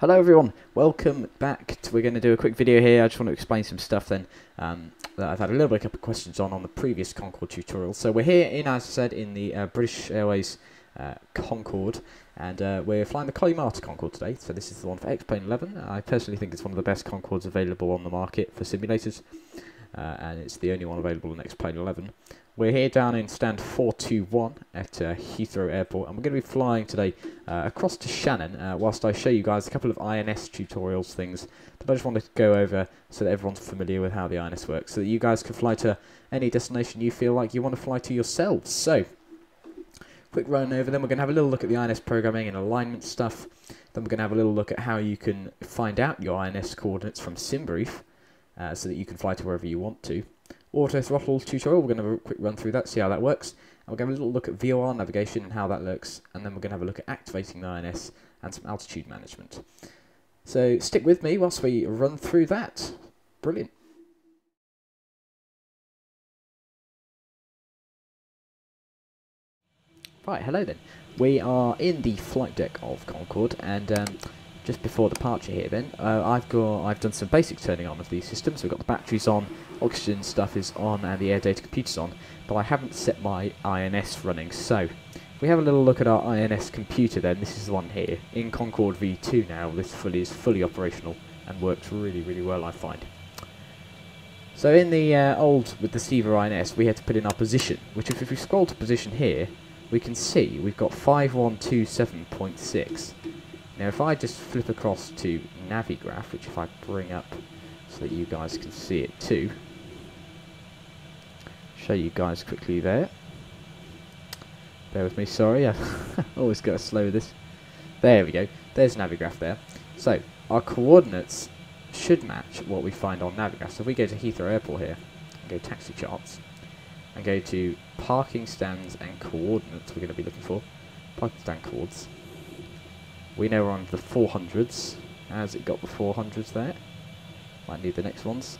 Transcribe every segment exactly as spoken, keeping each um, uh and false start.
Hello everyone, welcome back. We're going to do a quick video here. I just want to explain some stuff then um, that I've had a little bit of questions on on the previous Concorde tutorial. So we're here in, as I said, in the uh, British Airways uh, Concorde, and uh, we're flying the Colimata Concorde today. So this is the one for X-Plane eleven. I personally think it's one of the best Concordes available on the market for simulators, uh, and it's the only one available in X-Plane eleven. We're here down in stand four two one at uh, Heathrow Airport, and we're going to be flying today uh, across to Shannon uh, whilst I show you guys a couple of I N S tutorials things that I just wanted to go over so that everyone's familiar with how the I N S works, so that you guys can fly to any destination you feel like you want to fly to yourselves. So, quick run over, then we're going to have a little look at the I N S programming and alignment stuff, then we're going to have a little look at how you can find out your I N S coordinates from SimBrief uh, so that you can fly to wherever you want to. Auto throttle tutorial, we're going to have a quick run through that, see how that works. And we're going to have a little look at V O R navigation and how that looks, and then we're going to have a look at activating the I N S and some altitude management. So stick with me whilst we run through that. Brilliant. Right, hello then. We are in the flight deck of Concorde, and um, just before departure here then, uh, I've got I've done some basic turning on of these systems. We've got the batteries on, oxygen stuff is on, and the air data computer's on, but I haven't set my I N S running. So we have a little look at our I N S computer then. This is the one here in Concorde V two now. This fully is fully operational and works really, really well, I find. So in the uh, old, with the Siva I N S, we had to put in our position, which if, if we scroll to position here, we can see we've got five one two seven point six. Now if I just flip across to Navigraph, which if I bring up so that you guys can see it too, show you guys quickly there. Bear with me, sorry, I always got to slow this. There we go, there's Navigraph there. So our coordinates should match what we find on Navigraph. So if we go to Heathrow Airport here, and go taxi charts, and go to parking stands and coordinates we're going to be looking for, parking stand coords. We know we're on the four hundreds. How's it got the four hundreds there? Might need the next ones.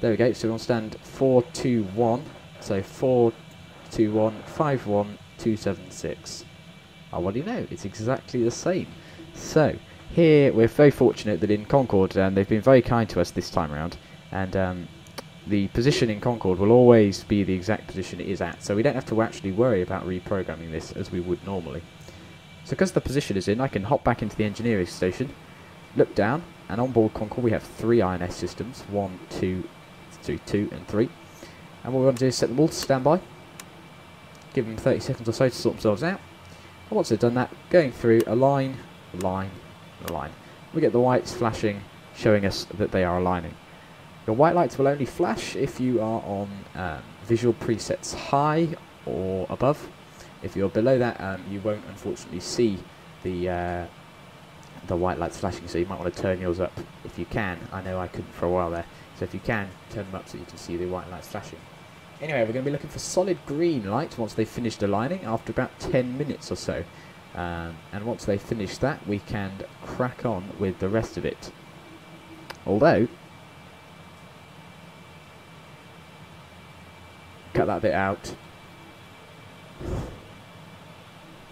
There we go, so we're on stand four two one. So four two one, five one, two seven six. Oh, what do you know? It's exactly the same. So, here we're very fortunate that in Concorde, and um, they've been very kind to us this time around, and um, the position in Concorde will always be the exact position it is at, so we don't have to actually worry about reprogramming this as we would normally. So because the position is in, I can hop back into the engineering station, look down, and on board Concorde we have three I N S systems, one, two, two, two, and three. And what we want to do is set them all to standby, give them thirty seconds or so to sort themselves out. And once they've done that, going through a line, a line, a line. We get the whites flashing, showing us that they are aligning. Your white lights will only flash if you are on um, visual presets high or above. If you're below that, um, you won't unfortunately see the uh, the white lights flashing, so you might want to turn yours up if you can. I know I couldn't for a while there, so if you can, turn them up so you can see the white lights flashing. Anyway, we're going to be looking for solid green light once they've finished aligning after about ten minutes or so. Um, and once they've finished that, we can crack on with the rest of it. Although, cut that bit out.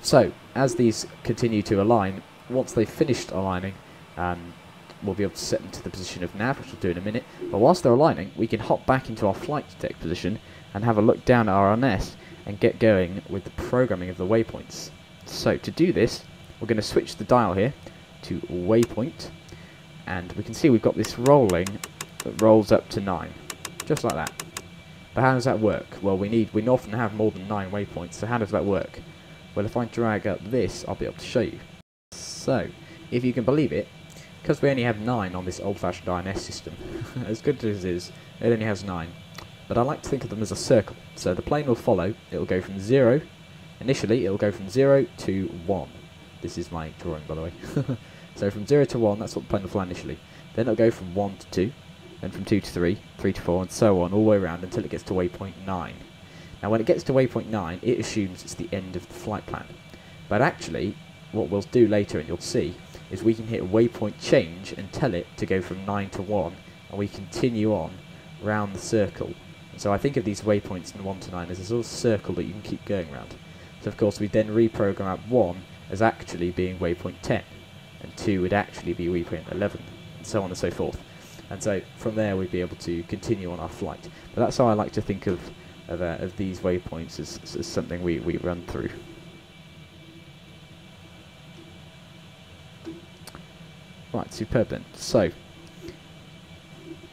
So, as these continue to align, once they've finished aligning, um, we'll be able to set them to the position of nav, which we'll do in a minute. But whilst they're aligning, we can hop back into our flight deck position and have a look down at our I N S and get going with the programming of the waypoints. So, to do this, we're going to switch the dial here to waypoint, and we can see we've got this rolling that rolls up to nine, just like that. But how does that work? Well, we need we often have more than nine waypoints, so how does that work? Well, if I drag up this, I'll be able to show you. So, if you can believe it, because we only have nine on this old-fashioned I N S system, as good as it is, it only has nine. But I like to think of them as a circle. So the plane will follow, it'll go from zero, initially it'll go from zero to one. This is my drawing, by the way. So from zero to one, that's what the plane will fly initially. Then it'll go from one to two, then from two to three, three to four, and so on, all the way around until it gets to waypoint nine. Now when it gets to waypoint nine, it assumes it's the end of the flight plan. But actually, what we'll do later, and you'll see, is we can hit waypoint change and tell it to go from nine to one, and we continue on round the circle. And so I think of these waypoints in one to nine as a sort of circle that you can keep going around. So of course we then reprogram one as actually being waypoint ten. and two would actually be reprint eleven, and so on and so forth. And so from there we'd be able to continue on our flight. But that's how I like to think of of, uh, of these waypoints as, as something we, we run through. Right, superb then. So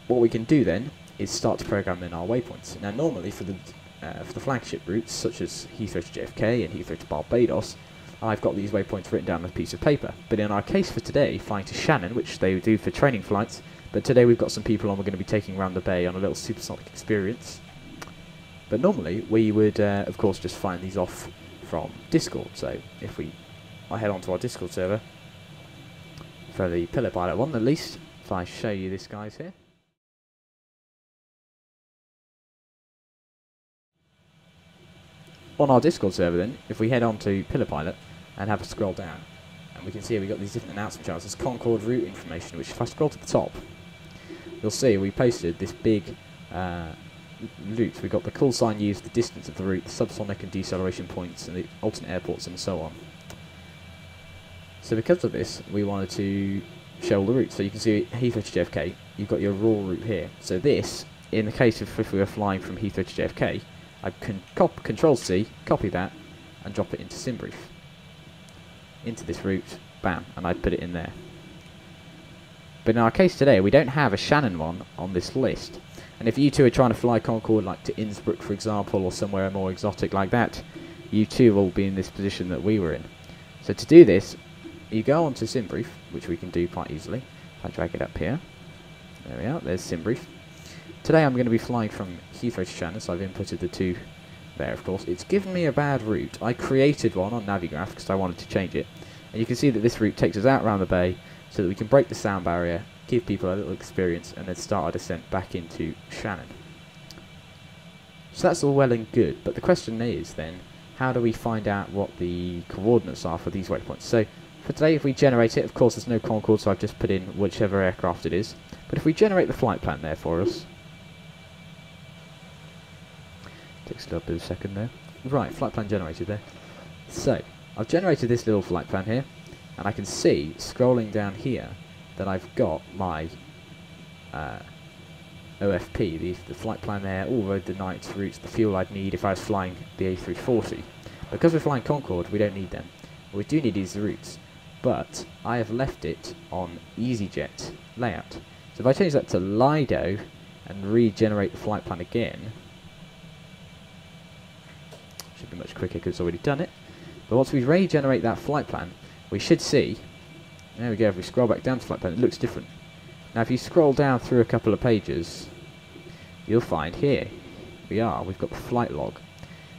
what we can do then is start to program in our waypoints. Now normally for the uh, for the flagship routes such as Heathrow to J F K and Heathrow to Barbados, I've got these waypoints written down on a piece of paper. But in our case for today, flying to Shannon, which they do for training flights, but today we've got some people on we're going to be taking around the bay on a little supersonic experience. But normally we would uh, of course just find these off from Discord. So if we I head on to our Discord server for the Pillow Pilot one at least, if I show you this guy's here. On our Discord server then, if we head on to Pillow Pilot and have a scroll down, and we can see we've got these different announcement charts. There's Concorde route information, which if I scroll to the top, you'll see we posted this big uh, route. We've got the call sign used, the distance of the route, the subsonic and deceleration points, and the alternate airports, and so on. So because of this, we wanted to show all the routes. So you can see Heathrow to J F K, you've got your raw route here. So this, in the case of if we were flying from Heathrow to J F K, I can cop control C, copy that, and drop it into SimBrief. Into this route, bam, and I'd put it in there. But in our case today, we don't have a Shannon one on this list. And if you two are trying to fly Concorde, like to Innsbruck, for example, or somewhere more exotic like that, you two will be in this position that we were in. So to do this, you go onto SimBrief, which we can do quite easily. If I drag it up here, there we are, there's SimBrief. Today I'm going to be flying from Heathrow to Shannon, so I've inputted the two there, of course. It's given me a bad route. I created one on Navigraph because I wanted to change it. And you can see that this route takes us out around the bay so that we can break the sound barrier, give people a little experience, and then start our descent back into Shannon. So that's all well and good, but the question is then, how do we find out what the coordinates are for these waypoints? So for today, if we generate it, of course there's no Concorde, so I've just put in whichever aircraft it is. But if we generate the flight plan there for us, takes a little bit of a second there. Right, flight plan generated there. So, I've generated this little flight plan here, and I can see, scrolling down here, that I've got my uh, O F P, the, the flight plan there, all road, the nights, routes, the fuel I'd need if I was flying the A three forty. Because we're flying Concorde, we don't need them. What we do need is the routes, but I have left it on EasyJet layout. So if I change that to Lido and regenerate the flight plan again, should be much quicker because it's already done it. But once we regenerate that flight plan, we should see, there we go, if we scroll back down to flight plan, it looks different. Now if you scroll down through a couple of pages, you'll find here we are, we've got the flight log.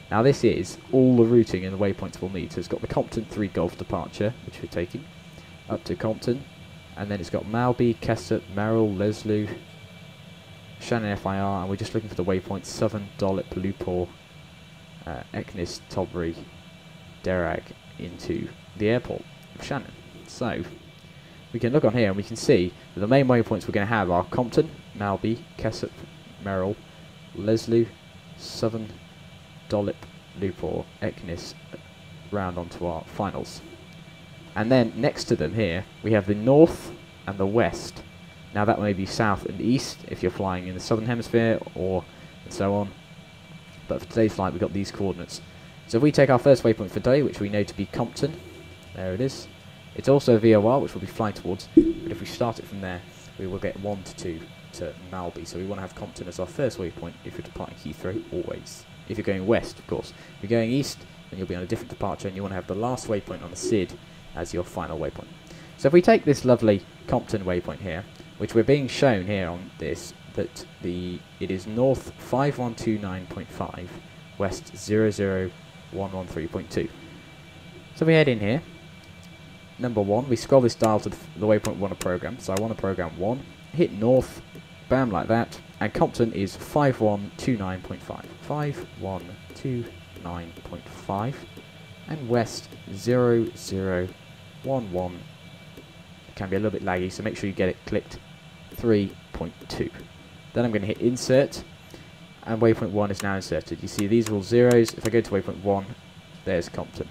Now this is all the routing and the waypoints we'll need. So it's got the Compton three Golf departure, which we're taking, up to Compton, and then it's got Malby, Kessup, Merrill, Leslie, Shannon F I R, and we're just looking for the waypoints, Southern, Dollip, Lupour, Uh, Eknis, Tobri, Derag into the airport of Shannon. So we can look on here and we can see that the main waypoints we're going to have are Compton, Malby, Kessup, Merrill, Leslie, Southern, Dollip, Lupour, Eknis, round onto our finals. And then next to them here we have the north and the west. Now that may be south and east if you're flying in the southern hemisphere, or and so on. But for today's flight, we've got these coordinates. So if we take our first waypoint for today, which we know to be Compton, there it is. It's also a V O R, which we'll be flying towards. But if we start it from there, we will get one to two to Malby. So we want to have Compton as our first waypoint if you're departing Heathrow, always. If you're going west, of course. If you're going east, then you'll be on a different departure, and you want to have the last waypoint on the S I D as your final waypoint. So if we take this lovely Compton waypoint here, which we're being shown here on this, that the it is north five one two nine point five, west zero zero one one three point two. So we head in here, number one, we scroll this dial to the, the waypoint we want to program. So I want to program one, hit north, bam, like that, and Compton is five one two nine point five, five one two nine point five, and west zero zero one one, it can be a little bit laggy, so make sure you get it clicked, three point two. Then I'm going to hit insert, and waypoint one is now inserted. You see these are all zeros. If I go to waypoint one, there's Compton.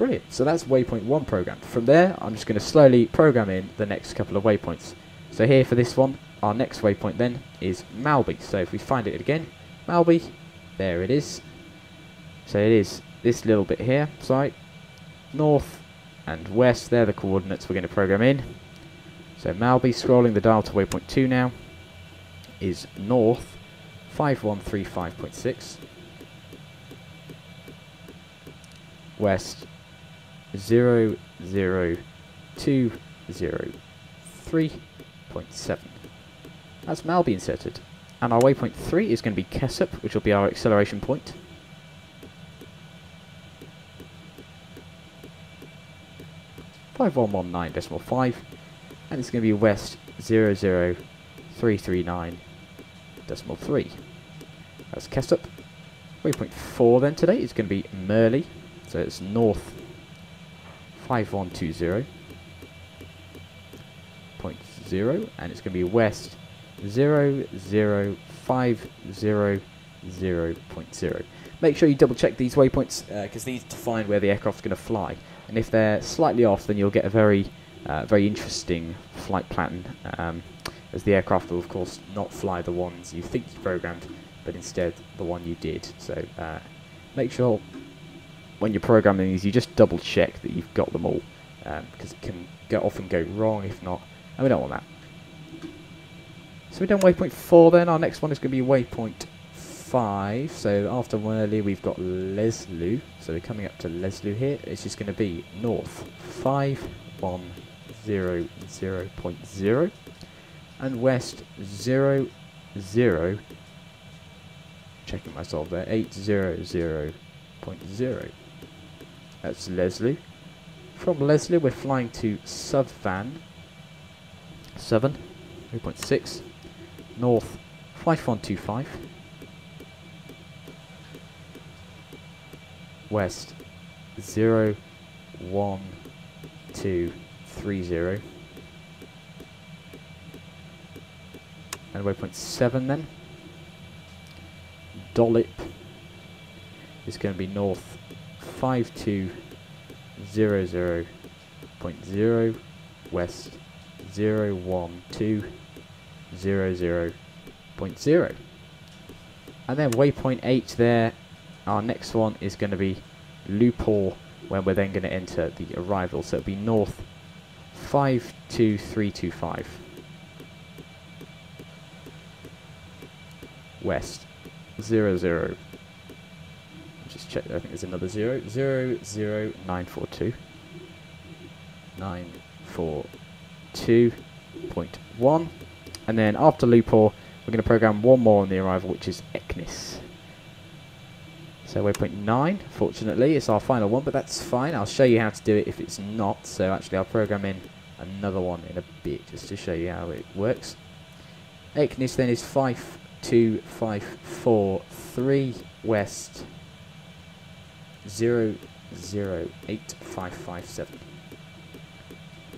Brilliant. So that's waypoint one programmed. From there, I'm just going to slowly program in the next couple of waypoints. So here for this one, our next waypoint then is Malby. So if we find it again, Malby, there it is. So it is this little bit here, sorry, north and west, they're the coordinates we're going to program in. So Malby, scrolling the dial to waypoint two now, is north five one three five point six, west zero zero two zero three point seven. That's Malby inserted. And our waypoint three is going to be Kessup, which will be our acceleration point. five one one nine decimal five, and it's going to be west zero zero three three nine decimal three. That's Kessup. Waypoint four then today is going to be Merrill, so it's north five one two zero point zero, and it's going to be west zero zero five zero zero point zero. Make sure you double check these waypoints because uh, these define where the aircraft's going to fly, and if they're slightly off then you'll get a very uh, very interesting flight pattern, um, as the aircraft will of course not fly the ones you think you programmed but instead the one you did. So uh, make sure when you're programming these you just double check that you've got them all, because um, it can go often go wrong if not, and we don't want that. So we've done waypoint four then. Our next one is going to be waypoint five. So after one earlier we've got Leslie. So we're coming up to Leslie here. It's just going to be north five one zero zero point zero and west zero zero, checking myself there, eight zero zero point zero. That's Leslie. From Leslie we're flying to Southern, Southern three point six, north five one two five, west zero one two three zero, and waypoint seven then, Dollip, is going to be north five two zero zero point zero, west zero one two zero zero point zero. And then waypoint eight there, our next one is going to be Lupour, when we're then going to enter the arrival, so it'll be north five two three two five, west zero zero, just check, I think there's another zero, zero zero nine four two, nine four two point one. And then after Lupour we're going to program one more on the arrival, which is Eknis. So waypoint nine, fortunately it's our final one, but that's fine, I'll show you how to do it if it's not. So actually I'll program in another one in a bit just to show you how it works. Eknis then is five two five four three, west zero zero eight five five seven.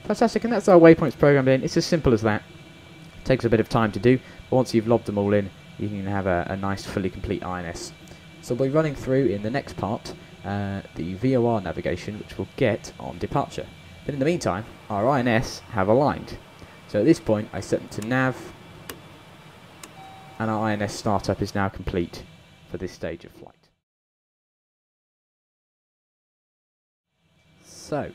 Fantastic, and that's our waypoints programmed in. It's as simple as that. It takes a bit of time to do, but once you've lobbed them all in, you can have a, a nice, fully complete I N S. So we'll be running through in the next part uh, the V O R navigation, which we'll get on departure. But in the meantime, our I N S have aligned. So at this point, I set them to nav, and our I N S startup is now complete for this stage of flight. So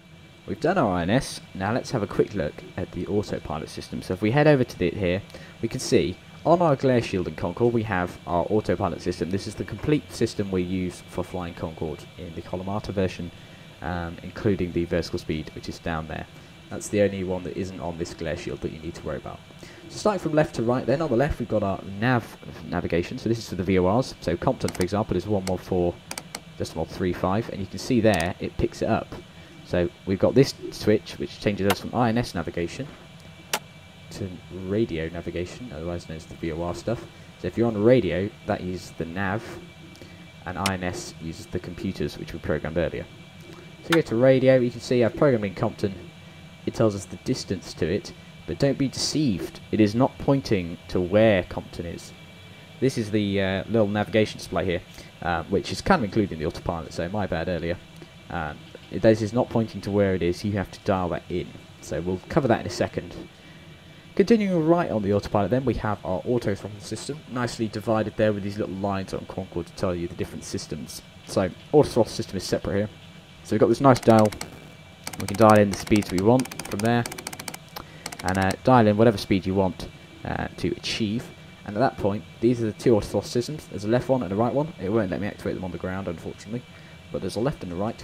we've done our I N S, now let's have a quick look at the autopilot system. So if we head over to the, here, we can see on our Glare Shield and Concorde we have our autopilot system. This is the complete system we use for flying Concorde in the Colimata version, um, including the vertical speed, which is down there. That's the only one that isn't on this Glare Shield that you need to worry about. So starting from left to right then, on the left we've got our nav navigation, so this is for the V O Rs. So Compton, for example, is one one four decimal three five, and you can see there it picks it up. So we've got this switch which changes us from I N S navigation to radio navigation, otherwise known as the V O R stuff. So if you're on radio, that uses the nav, and I N S uses the computers which we programmed earlier. So we go to radio, you can see I've programmed in Compton, it tells us the distance to it, but don't be deceived, it is not pointing to where Compton is. This is the uh, little navigation display here, uh, which is kind of included in the autopilot, so my bad earlier. Um, It does, it's not pointing to where it is, you have to dial that in. So we'll cover that in a second. Continuing right on the autopilot then, we have our auto throttle system, nicely divided there with these little lines on Concorde to tell you the different systems. So auto throttle system is separate here. So we've got this nice dial, we can dial in the speeds we want from there, and uh, dial in whatever speed you want uh, to achieve. And at that point, these are the two autothrottle systems. There's a left one and a right one. It won't let me activate them on the ground, unfortunately, but there's a left and a right,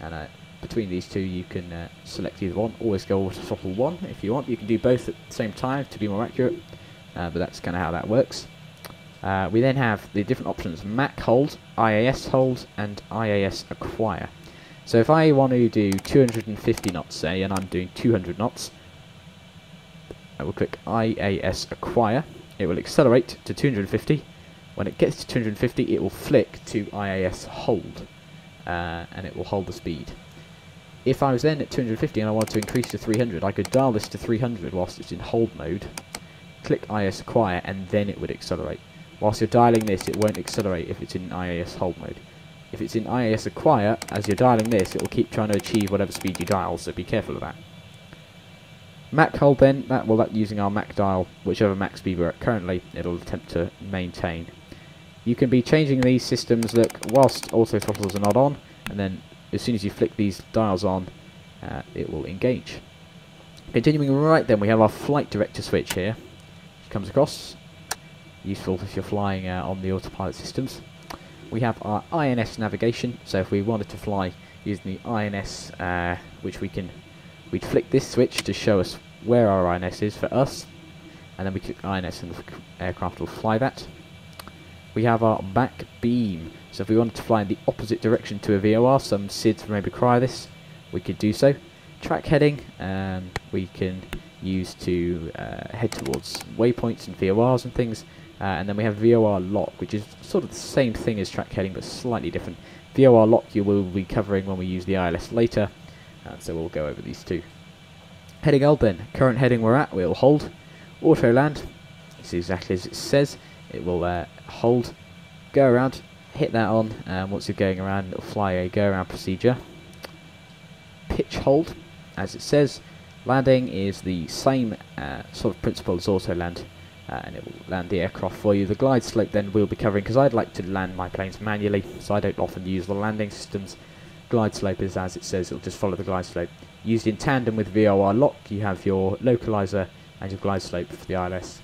and uh, between these two you can uh, select either one. Always go autothrottle one if you want. You can do both at the same time to be more accurate, uh, but that's kind of how that works. Uh, we then have the different options: Mach Hold, I A S Hold, and I A S Acquire. So if I want to do two hundred fifty knots, say, and I'm doing two hundred knots, I will click I A S Acquire. It will accelerate to two hundred fifty. When it gets to two hundred fifty, it will flick to I A S Hold, uh, and it will hold the speed. If I was then at two hundred fifty and I wanted to increase to three hundred, I could dial this to three hundred whilst it's in hold mode, click I A S Acquire, and then it would accelerate. Whilst you're dialing this, it won't accelerate if it's in I A S Hold mode. If it's in I A S Acquire, as you're dialing this, it will keep trying to achieve whatever speed you dial, so be careful of that. Mach Hold then, that will that using our Mach dial, whichever Mach speed we're at currently, it'll attempt to maintain. You can be changing these systems, look, whilst auto throttles are not on, and then as soon as you flick these dials on, uh, it will engage. Continuing right then, we have our flight director switch here, which comes across, useful if you're flying uh, on the autopilot systems. We have our I N S navigation, so if we wanted to fly using the I N S, uh, which we can... We'd flick this switch to show us where our I N S is for us, and then we click I N S and the aircraft will fly that. We have our back beam, so if we wanted to fly in the opposite direction to a V O R, some S I Ds may require this, we could do so. Track heading, um, we can use to uh, head towards waypoints and V O Rs and things, uh, and then we have V O R lock, which is sort of the same thing as track heading but slightly different. V O R lock you will be covering when we use the I L S later. So we'll go over these two. Heading hold then, current heading we're at, we'll hold. Auto land, this is exactly as it says, it will uh, hold, go around, hit that on, and once you're going around it'll fly a go around procedure. Pitch hold, as it says, landing is the same uh, sort of principle as auto land, uh, and it will land the aircraft for you. The glide slope then we'll be covering, because I'd like to land my planes manually, so I don't often use the landing systems. Glide slope is as it says, it'll just follow the glide slope. Used in tandem with V O R lock, you have your localizer and your glide slope for the I L S.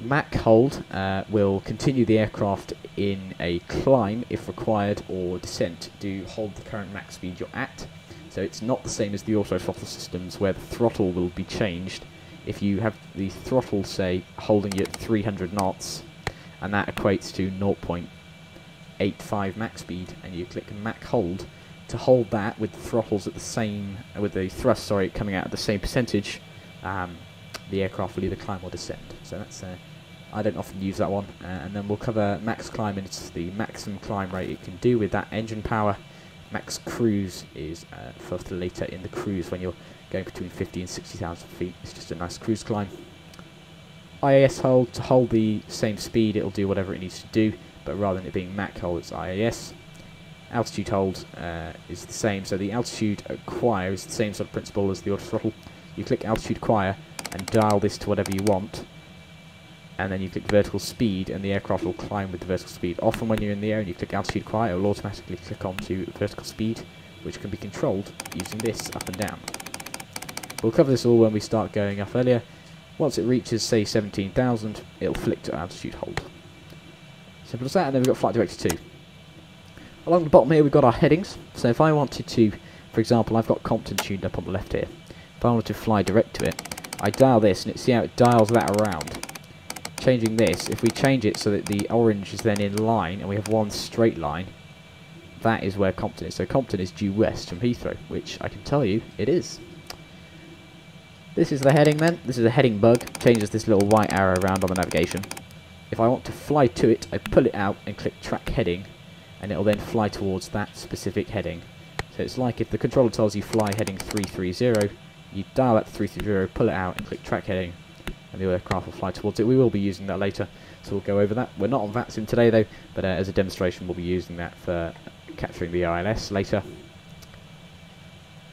Mach hold uh, will continue the aircraft in a climb if required, or descent. Do hold the current max speed you're at. So it's not the same as the auto throttle systems where the throttle will be changed. If you have the throttle, say, holding you at three hundred knots, and that equates to zero point eight five max speed, and you click Mach Hold to hold that with the throttles at the same, with the thrust, sorry, coming out at the same percentage, um, the aircraft will either climb or descend. So that's, uh, I don't often use that one, uh, and then we'll cover max climb, and it's the maximum climb rate it can do with that engine power. Max cruise is uh, for later in the cruise when you're going between fifty and sixty thousand feet. It's just a nice cruise climb. I A S Hold, to hold the same speed, it'll do whatever it needs to do, but rather than it being Mach Hold, it's I A S. Altitude hold uh, is the same, so the altitude acquire is the same sort of principle as the auto throttle. You click altitude acquire and dial this to whatever you want, and then you click vertical speed and the aircraft will climb with the vertical speed. Often when you're in the air and you click altitude acquire, it will automatically click on to vertical speed, which can be controlled using this up and down. We'll cover this all when we start going up earlier. Once it reaches, say, seventeen thousand, it'll flick to altitude hold. Simple as that, and then we've got Flight Director two. Along the bottom here we've got our headings, so if I wanted to, for example, I've got Compton tuned up on the left here. If I wanted to fly direct to it, I dial this, and it see how it dials that around. Changing this, if we change it so that the orange is then in line, and we have one straight line, that is where Compton is. So Compton is due west from Heathrow, which I can tell you it is. This is the heading then. This is a heading bug, changes this little white arrow around on the navigation. If I want to fly to it, I pull it out and click track heading, and it'll then fly towards that specific heading. So it's like if the controller tells you fly heading three three zero, you dial that three three zero, pull it out and click track heading, and the aircraft will fly towards it. We will be using that later, so we'll go over that. We're not on VATSIM today though, but uh, as a demonstration we'll be using that for capturing the I L S later.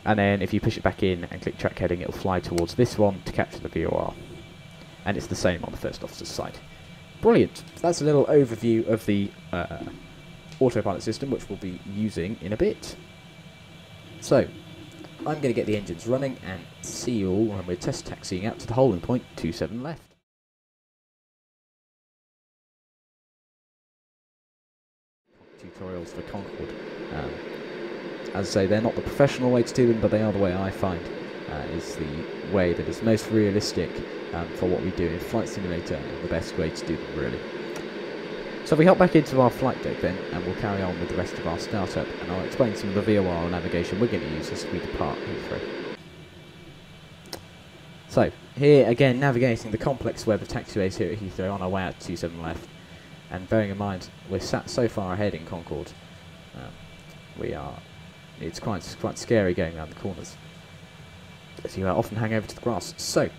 and then if you push it back in and click track heading, it'll fly towards this one to capture the V O R. And it's the same on the first officer's side. Brilliant. That's a little overview of the uh, autopilot system, which we'll be using in a bit. So, I'm going to get the engines running and see you all when we're test taxiing out to the holding point, two seven left. Tutorials for Concorde. Um, as I say, they're not the professional way to do them, but they are the way I find uh, is the way that is most realistic um, for what we do in Flight Simulator, and the best way to do them, really. So we hop back into our flight deck then, and we'll carry on with the rest of our startup, and I'll explain some of the V O R navigation we're going to use as we depart Heathrow. So, here again, navigating the complex web of taxiways here at Heathrow on our way out to two seven left. And bearing in mind, we're sat so far ahead in Concorde, um, we are. It's quite quite scary going around the corners, as you uh, often hang over to the grass. So,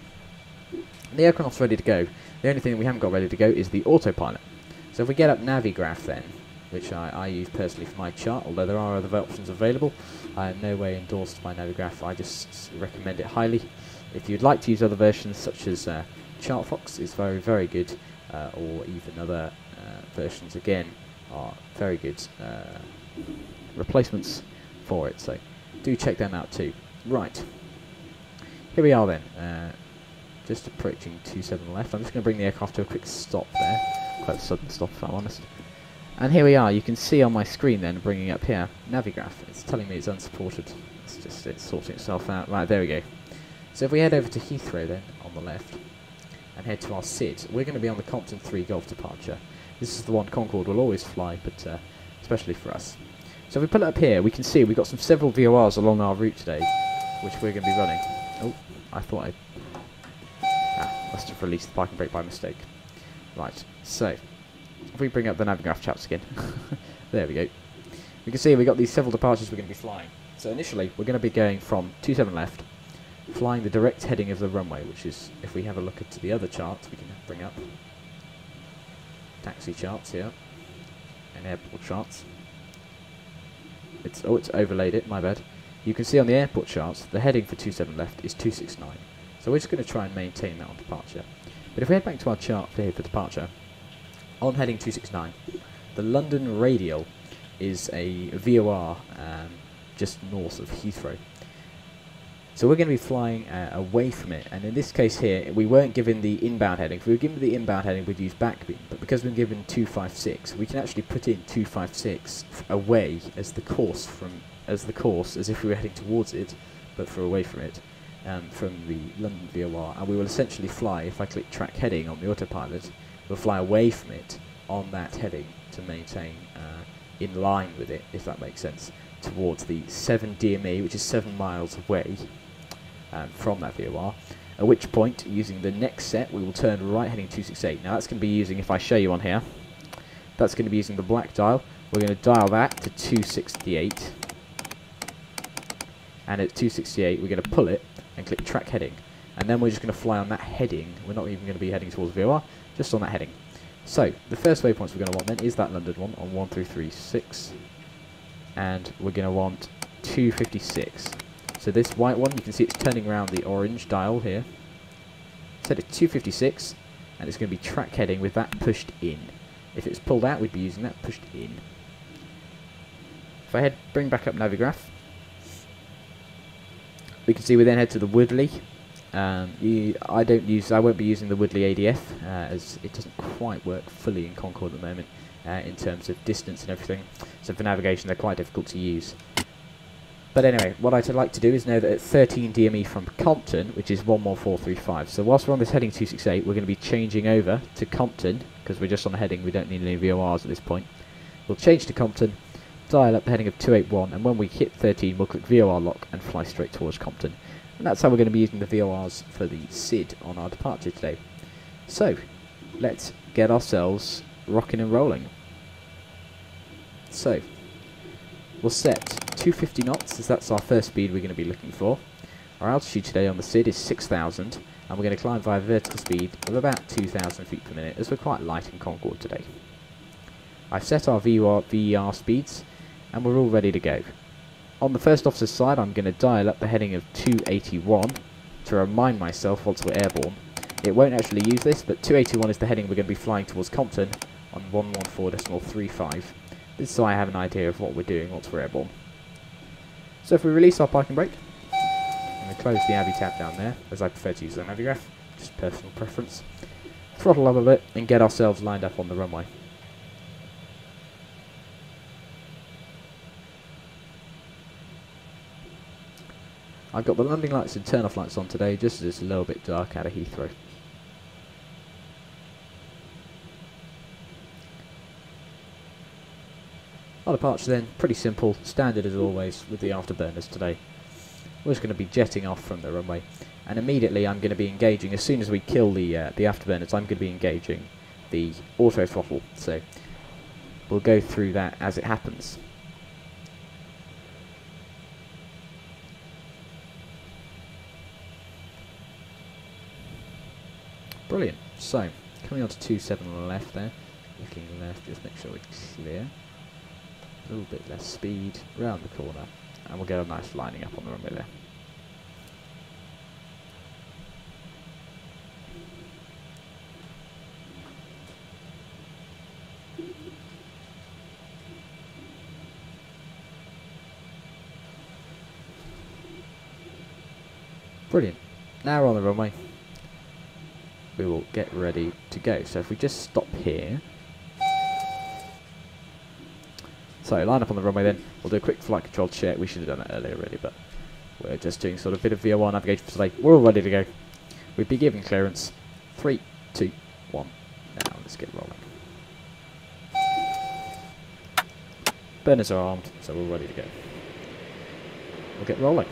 the aircraft's ready to go. The only thing that we haven't got ready to go is the autopilot. So if we get up Navigraph then, which I, I use personally for my chart, although there are other options available. I am no way endorsed by Navigraph. I just recommend it highly. If you'd like to use other versions, such as uh, Chartfox, is very very good, uh, or even other. Uh, versions again are very good uh, replacements for it, so do check them out too. Right, here we are then, uh, just approaching two seven left. I'm just going to bring the aircraft to a quick stop there, quite a sudden stop if I'm honest. And here we are, you can see on my screen then, bringing up here, Navigraph. It's telling me it's unsupported, it's just it's sorting itself out. Right, there we go. So if we head over to Heathrow then, on the left, and head to our S I D, we're going to be on the Compton three Golf departure. This is the one Concorde will always fly, but uh, especially for us. So if we pull it up here, we can see we've got some several V O Rs along our route today, which we're going to be running. Oh, I thought I ah, must have released the parking brake by mistake. Right, so if we bring up the Navigraph chaps again, there we go. We can see we've got these several departures we're going to be flying. So initially, we're going to be going from two seven left, flying the direct heading of the runway, which is, if we have a look at the other chart we can bring up, taxi charts here, and airport charts. It's oh, it's overlaid it, my bad. You can see on the airport charts, the heading for two seven left is two six nine. So we're just going to try and maintain that on departure. But if we head back to our chart here for departure, on heading two six nine, the London radial is a V O R um, just north of Heathrow. So we're going to be flying uh, away from it, and in this case here, we weren't given the inbound heading. If we were given the inbound heading, we'd use backbeam, but because we're given two five six, we can actually put in two five six away as the course from as the course as if we were heading towards it, but for away from it, um, from the London V O R, and we will essentially fly. If I click track heading on the autopilot, we'll fly away from it on that heading to maintain uh, in line with it, if that makes sense, towards the seven D M E, which is seven miles away um, from that V O R, at which point, using the next set, we will turn right heading two six eight. Now that's going to be using, if I show you on here, that's going to be using the black dial. We're going to dial that to two sixty-eight, and at two sixty-eight we're going to pull it and click track heading, and then we're just going to fly on that heading. We're not even going to be heading towards the V O R, just on that heading. So the first waypoints we're going to want then is that London one on one three three six, and we're going to want two fifty-six. So this white one, you can see it's turning around the orange dial here. Set it to two fifty-six, and it's going to be track heading with that pushed in. If it's pulled out, we'd be using that pushed in. If I head, bring back up Navigraph, we can see we then head to the Woodley. Um, you, I don't use, I won't be using the Woodley A D F, uh, as it doesn't quite work fully in Concorde at the moment. Uh, in terms of distance and everything, so for navigation they're quite difficult to use. But anyway, what I'd like to do is know that at thirteen D M E from Compton, which is one one four three five, so whilst we're on this heading two six eight, we're going to be changing over to Compton, because we're just on the heading, we don't need any V O Rs at this point. We'll change to Compton, dial up the heading of two eight one, and when we hit thirteen we'll click V O R lock and fly straight towards Compton. And that's how we're going to be using the V O Rs for the S I D on our departure today. So, let's get ourselves rocking and rolling. So we'll set two fifty knots, as that's our first speed we're going to be looking for. Our altitude today on the S I D is six thousand, and we're going to climb via vertical speed of about two thousand feet per minute, as we're quite light in Concorde today. I've set our V O R, V E R speeds, and we're all ready to go. On the first officer's side, I'm going to dial up the heading of two eighty-one to remind myself once we're airborne. It won't actually use this, but two eighty-one is the heading we're going to be flying towards Compton on one one four point three five. This is so I have an idea of what we're doing once we're airborne. So if we release our parking brake, I'm going to close the Navi tab down there, as I prefer to use the Navigraph, just personal preference. Throttle up a bit and get ourselves lined up on the runway. I've got the landing lights and turn off lights on today, just as it's a little bit dark out of Heathrow. Our departure then, pretty simple, standard as always with the afterburners today. We're just going to be jetting off from the runway, and immediately I'm going to be engaging, as soon as we kill the uh, the afterburners, I'm going to be engaging the auto throttle, so we'll go through that as it happens. Brilliant. So, coming on to two seven on the left there, looking left, just make sure we're clear. A little bit less speed, round the corner, and we'll get a nice lining up on the runway there. Brilliant. Now we're on the runway. We will get ready to go. So if we just stop here. So line up on the runway then. We'll do a quick flight control check. We should have done that earlier already, but we're just doing sort of a bit of V O R navigation for today. We're all ready to go. We'd be giving clearance. Three, two, one. Now let's get rolling. Burners are armed, so we're ready to go. We'll get rolling.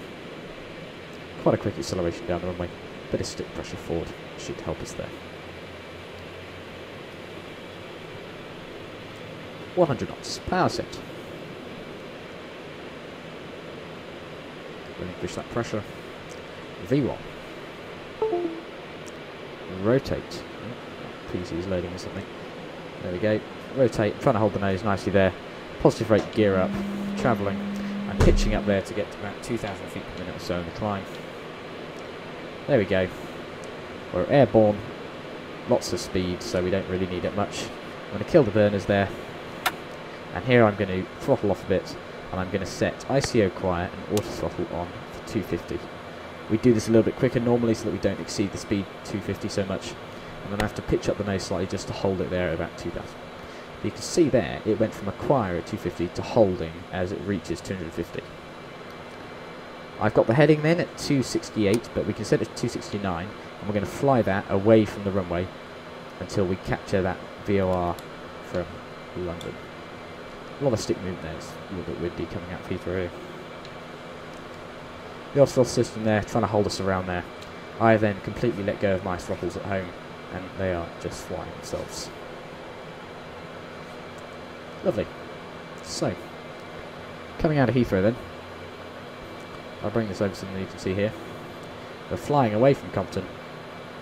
Quite a quick acceleration down the runway. Bit of stick pressure forward should help us there. one hundred knots, power set. Relinquish that pressure. V one. Rotate. P C is loading or something. There we go. Rotate, trying to hold the nose nicely there. Positive rate gear up, travelling. I'm pitching up there to get to about two thousand feet per minute or so in the climb. There we go. We're airborne, lots of speed, so we don't really need it much. I'm going to kill the burners there, and here I'm going to throttle off a bit, and I'm going to set I C O quiet and auto throttle on for two fifty. We do this a little bit quicker normally so that we don't exceed the speed two fifty so much, and then I have to pitch up the nose slightly just to hold it there at about two thousand. You can see there it went from acquire at two fifty to holding as it reaches two fifty. I've got the heading then at two sixty-eight, but we can set it to two sixty-nine. And we're going to fly that away from the runway until we capture that V O R from London. A lot of stick movement there, it's a little bit windy coming out Heathrow here. The off throttle system there, trying to hold us around there. I then completely let go of my throttles at home, and they are just flying themselves. Lovely. So, coming out of Heathrow then, I'll bring this over so that you can see here. We're flying away from Compton,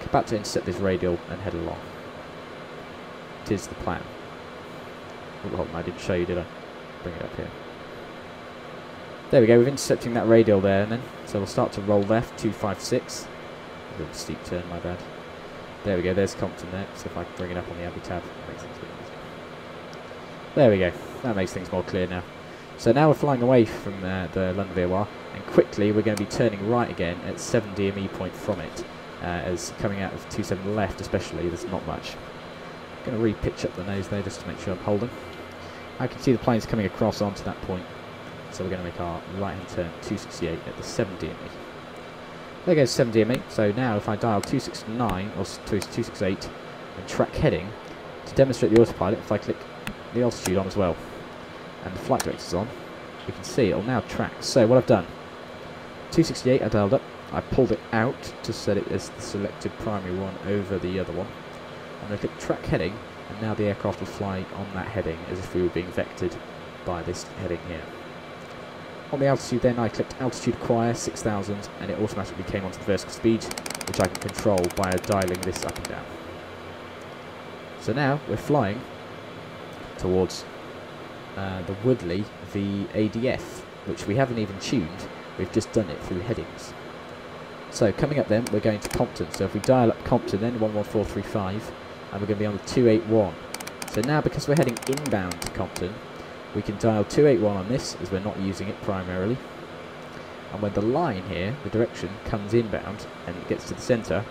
about to intercept this radial and head along. It is the plan. Oh, hold on, I didn't show you, did I? Bring it up here. There we go, we're intercepting that radial there, and then so we'll start to roll left, two five six. A little steep turn, my bad. There we go, there's Compton there, so if I can bring it up on the Abbey tab, it makes things a bit easier. There we go, that makes things more clear now. So now we're flying away from uh, the London V O R, and quickly we're going to be turning right again at seven D M E point from it. Uh, as coming out of two seven left especially, there's not much. I'm going to re-pitch up the nose there just to make sure I'm holding. I can see the planes coming across onto that point, so we're going to make our right-hand turn two sixty-eight at the seven D M E. There goes seven D M E, so now if I dial two sixty-nine or two sixty-eight and track heading, to demonstrate the autopilot, if I click the altitude on as well and the flight director's on, we can see it'll now track. So what I've done, two sixty-eight I dialed up, I pulled it out to set it as the selected primary one over the other one. And I click track heading, and now the aircraft will fly on that heading as if we were being vectored by this heading here. On the altitude then, I clicked altitude acquire six thousand, and it automatically came onto the vertical speed, which I can control by dialing this up and down. So now we're flying towards uh, the Woodley, the A D F, which we haven't even tuned, we've just done it through headings. So coming up then, we're going to Compton. So if we dial up Compton, then one one four three five, and we're going to be on the two eight one. So now, because we're heading inbound to Compton, we can dial two eight one on this, as we're not using it primarily. And when the line here, the direction, comes inbound and it gets to the centre,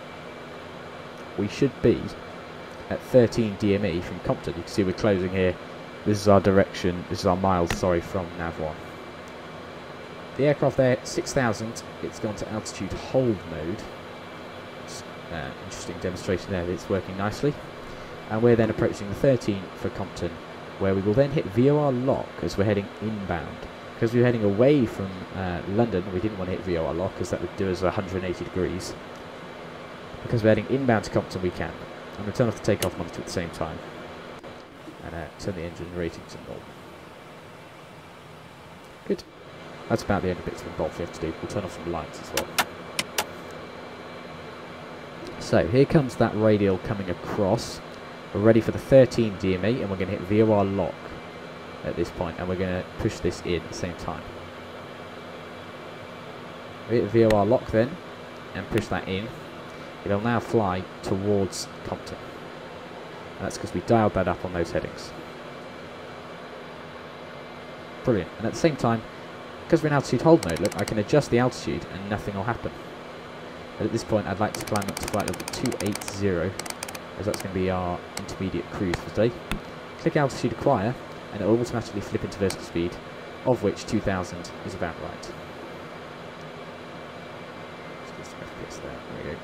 we should be at thirteen D M E from Compton. You can see we're closing here. This is our direction, this is our miles, sorry, from Nav one. The aircraft there, six thousand, it's gone to altitude hold mode. Uh, interesting demonstration there, it's working nicely. And we're then approaching the thirteen for Compton, where we will then hit V O R lock as we're heading inbound. Because we were heading away from uh, London, we didn't want to hit V O R lock, because that would do us one hundred eighty degrees. Because we're heading inbound to Compton, we can. I'm going to turn off the takeoff monitor at the same time. And uh, turn the engine rating to normal. Good. That's about the only bits of involved we have to do. We'll turn off some lights as well. So, here comes that radial coming across. We're ready for the thirteen D M E, and we're going to hit V O R lock at this point, and we're going to push this in at the same time. We hit V O R lock then, and push that in. It'll now fly towards Compton. And that's because we dialed that up on those headings. Brilliant. And at the same time, because we're in altitude hold mode, look, I can adjust the altitude and nothing will happen. But at this point, I'd like to climb up to flight level two eight zero, as that's going to be our intermediate cruise for today. Click altitude acquire, and it will automatically flip into vertical speed, of which two thousand is about right. Let's get some F P S there. There we go.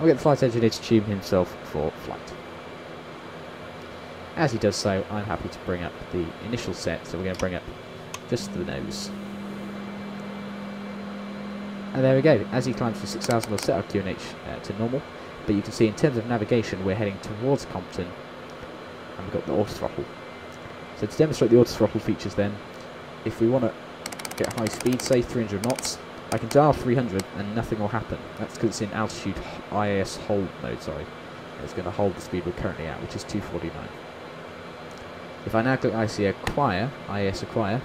I'll get the flight engineer to tune himself for flight. As he does so, I'm happy to bring up the initial set, so we're going to bring up just the nose. And there we go. As he climbs to six thousand, we'll set our Q N H uh, to normal. But you can see in terms of navigation, we're heading towards Compton, and we've got the autothrottle. So to demonstrate the autothrottle features then, if we want to get high speed, say three hundred knots, I can dial three hundred and nothing will happen. That's because it's in altitude I A S hold mode, sorry. It's going to hold the speed we're currently at, which is two forty-nine. If I now click I A S Acquire,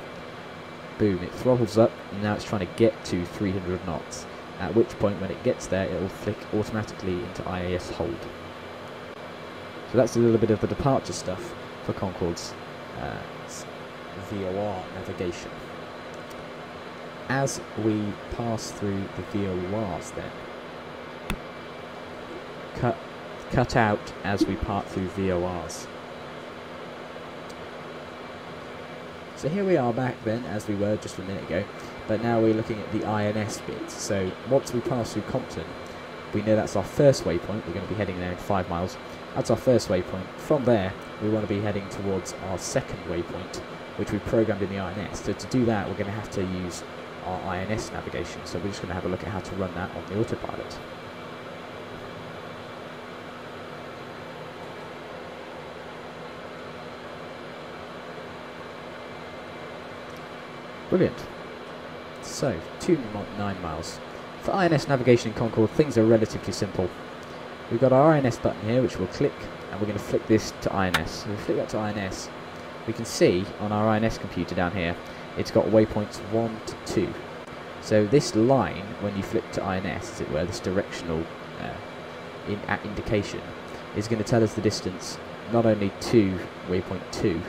boom, it throttles up, and now it's trying to get to three hundred knots. At which point, when it gets there, it will flick automatically into I A S hold. So that's a little bit of the departure stuff for Concorde's uh, V O R navigation. As we pass through the V O Rs then, cut, cut out as we part through V O Rs. So here we are back then, as we were just a minute ago, but now we're looking at the I N S bit. So once we pass through Compton, we know that's our first waypoint. We're going to be heading there in five miles. That's our first waypoint. From there, we want to be heading towards our second waypoint, which we programmed in the I N S. So to do that, we're going to have to use our I N S navigation. So we're just going to have a look at how to run that on the autopilot. Brilliant. So, two point nine miles. For I N S navigation in Concorde, things are relatively simple. We've got our I N S button here, which we'll click, and we're going to flick this to I N S. So if we flick that to I N S, we can see on our I N S computer down here, it's got waypoints one to two. So this line, when you flick to I N S, as it were, this directional uh, in at indication, is going to tell us the distance not only to waypoint two,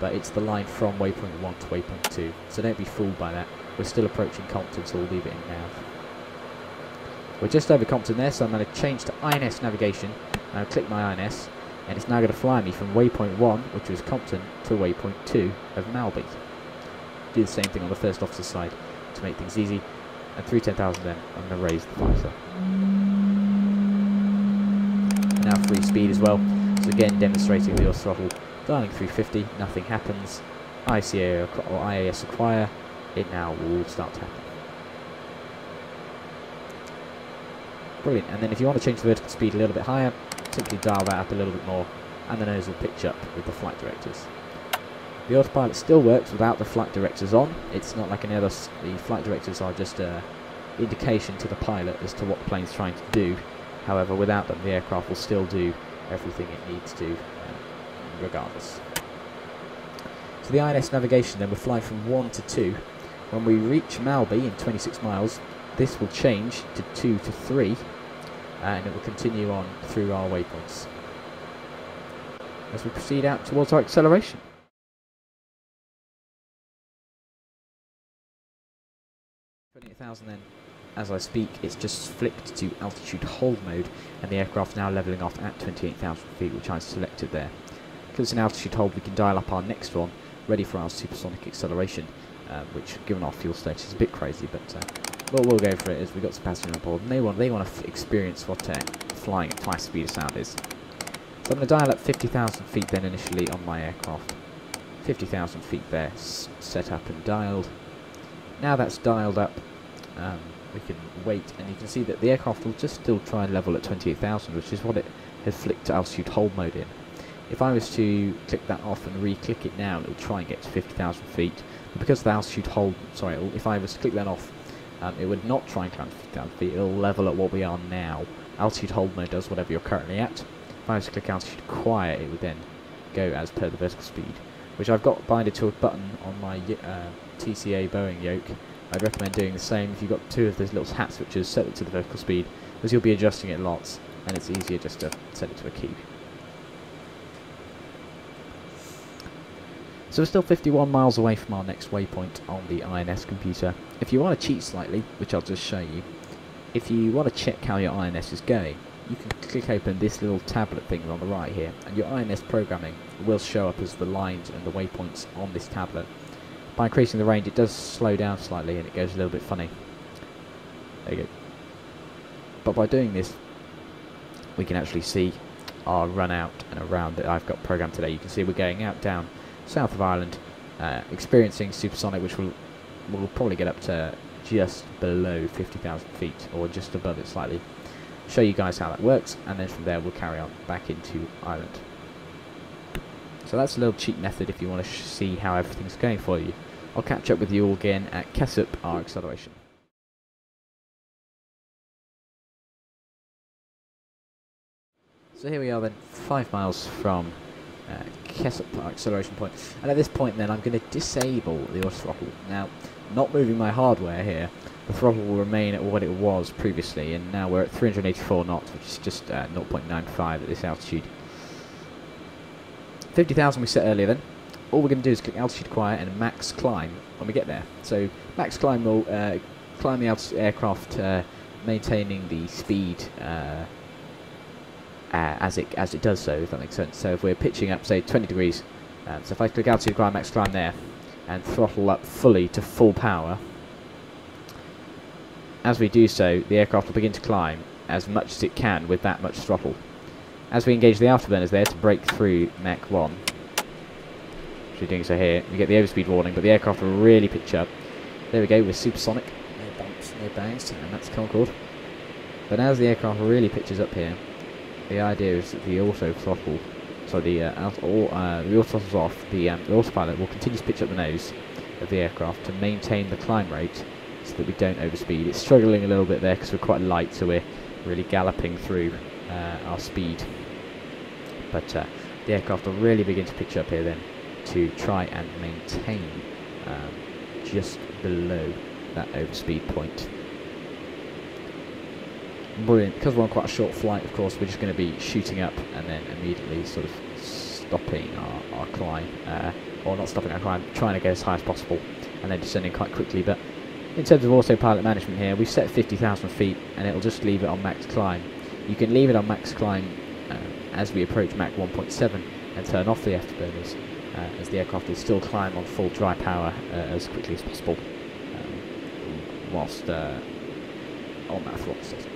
but it's the line from waypoint one to waypoint two, so don't be fooled by that. We're still approaching Compton, so we'll leave it in now. We're just over Compton there, so I'm going to change to I N S navigation, and I'll click my I N S, and it's now going to fly me from waypoint one, which was Compton, to waypoint two of Malby. Do the same thing on the first officer's side to make things easy, and through ten thousand then, I'm going to raise the visor. And now free speed as well, so again demonstrating the throttle. Dialing three fifty, nothing happens. I C A or I A S Acquire, it now will start to happen. Brilliant, and then if you want to change the vertical speed a little bit higher, simply dial that up a little bit more, and the nose will pitch up with the flight directors. The autopilot still works without the flight directors on. It's not like any other. The flight directors are just an indication to the pilot as to what the plane's trying to do. However, without them, the aircraft will still do everything it needs to, regardless. So the I N S navigation then, we're flying from one to two. When we reach Malby in twenty-six miles, this will change to two to three, and it will continue on through our waypoints as we proceed out towards our acceleration. twenty thousand then, as I speak, it's just flicked to altitude hold mode, and the aircraft now levelling off at twenty-eight thousand feet, which I selected there. Because it's in altitude hold, we can dial up our next one, ready for our supersonic acceleration, um, which, given our fuel status, is a bit crazy, but uh, we'll, we'll go for it, as we've got some passengers on board, and they want, they want to f experience what uh, flying at high speed of sound is. So I'm going to dial up fifty thousand feet then initially on my aircraft. fifty thousand feet there, s set up and dialed. Now that's dialed up, um, we can wait, and you can see that the aircraft will just still try and level at twenty-eight thousand, which is what it had flicked to altitude hold mode in. If I was to click that off and re-click it now, it will try and get to fifty thousand feet. But because of the altitude hold, sorry, if I was to click that off, um, it would not try and climb to fifty thousand feet, it will level at what we are now. Altitude hold mode does whatever you're currently at. If I was to click altitude acquire, it would then go as per the vertical speed, which I've got binded to a button on my uh, T C A Boeing yoke. I'd recommend doing the same if you've got two of those little hat switches, set it to the vertical speed, as you'll be adjusting it lots, and it's easier just to set it to a key. So we're still fifty-one miles away from our next waypoint on the I N S computer. If you want to cheat slightly, which I'll just show you, if you want to check how your I N S is going, you can click open this little tablet thing on the right here, and your I N S programming will show up as the lines and the waypoints on this tablet. By increasing the range, it does slow down slightly and it goes a little bit funny. There you go. But by doing this, we can actually see our run out and around that I've got programmed today. You can see we're going out, down, south of Ireland, uh, experiencing supersonic, which will will probably get up to just below fifty thousand feet, or just above it slightly. Show you guys how that works, and then from there we'll carry on back into Ireland. So that's a little cheat method if you want to sh see how everything's going for you. I'll catch up with you all again at Kessup, our acceleration. So here we are then, five miles from uh, Kessup, our acceleration point. And at this point then, I'm going to disable the auto throttle. Now, not moving my hardware here, the throttle will remain at what it was previously, and now we're at three hundred eighty-four knots, which is just uh, zero point nine five at this altitude. fifty thousand we set earlier then. All we're going to do is click altitude acquire and max climb when we get there. So max climb will uh, climb the aircraft, uh, maintaining the speed uh, as it as it does so, if that makes sense. So if we're pitching up, say, twenty degrees, uh, so if I click altitude acquire max climb there and throttle up fully to full power, as we do so, the aircraft will begin to climb as much as it can with that much throttle. As we engage the afterburners there to break through Mach one, which we're doing so here, we get the overspeed warning, but the aircraft will really pitch up. There we go, we're supersonic, no bumps, no bangs, and that's Concorde. But as the aircraft really pitches up here, the idea is that the auto throttle, so the uh, auto, uh, the auto throttle's off, the, um, the autopilot will continue to pitch up the nose of the aircraft to maintain the climb rate so that we don't overspeed. It's struggling a little bit there because we're quite light, so we're really galloping through uh, our speed. But uh, the aircraft will really begin to pitch up here then to try and maintain um, just below that overspeed point. Brilliant. Because we're on quite a short flight, of course, we're just going to be shooting up and then immediately sort of stopping our, our climb, uh, or not stopping our climb, trying to go as high as possible and then descending quite quickly. But in terms of autopilot management here, we've set fifty thousand feet and it'll just leave it on max climb. You can leave it on max climb as we approach Mach one point seven and turn off the afterburners, uh, as the aircraft will still climb on full dry power uh, as quickly as possible, um, whilst uh, on that throttle system.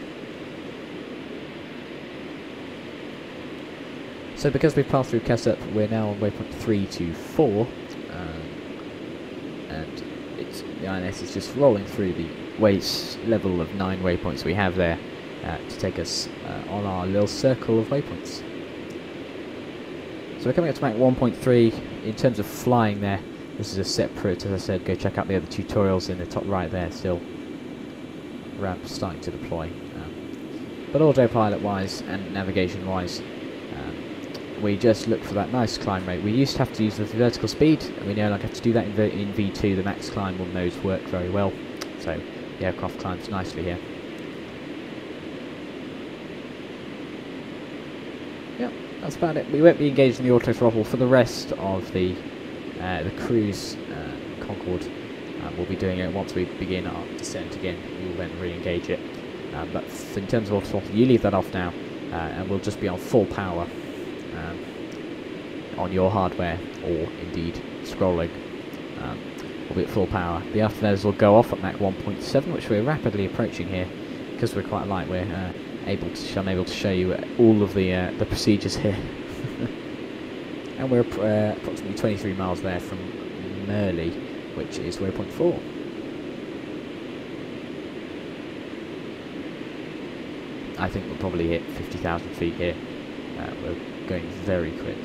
So because we've passed through Kessup, we're now on waypoint three two four, um, and it's, the I N S is just rolling through the waste level of nine waypoints we have there, Uh, to take us uh, on our little circle of waypoints. So we're coming up to Mach one point three. In terms of flying there, this is a separate, as I said, go check out the other tutorials in the top right there, still ramp starting to deploy. Um, but autopilot wise and navigation wise, um, we just look for that nice climb rate. We used to have to use the vertical speed, and we no longer have to do that in, the, in V two. The max climb on those work very well, so the aircraft climbs nicely here. Yep, that's about it. We won't be engaging the auto throttle for the rest of the uh, the cruise uh, Concorde. Um, we'll be doing it once we begin our descent again. We'll then re-engage it. Um, but in terms of auto throttle, you leave that off now, uh, and we'll just be on full power um, on your hardware, or indeed scrolling. Um, we'll be at full power. The afterburners will go off at Mach one point seven, which we're rapidly approaching here because we're quite light. We're uh, able to, I'm able to show you all of the uh, the procedures here, and we're uh, approximately twenty-three miles there from Merrill, which is zero point four. I think we'll probably hit fifty thousand feet here. Uh, we're going very quick.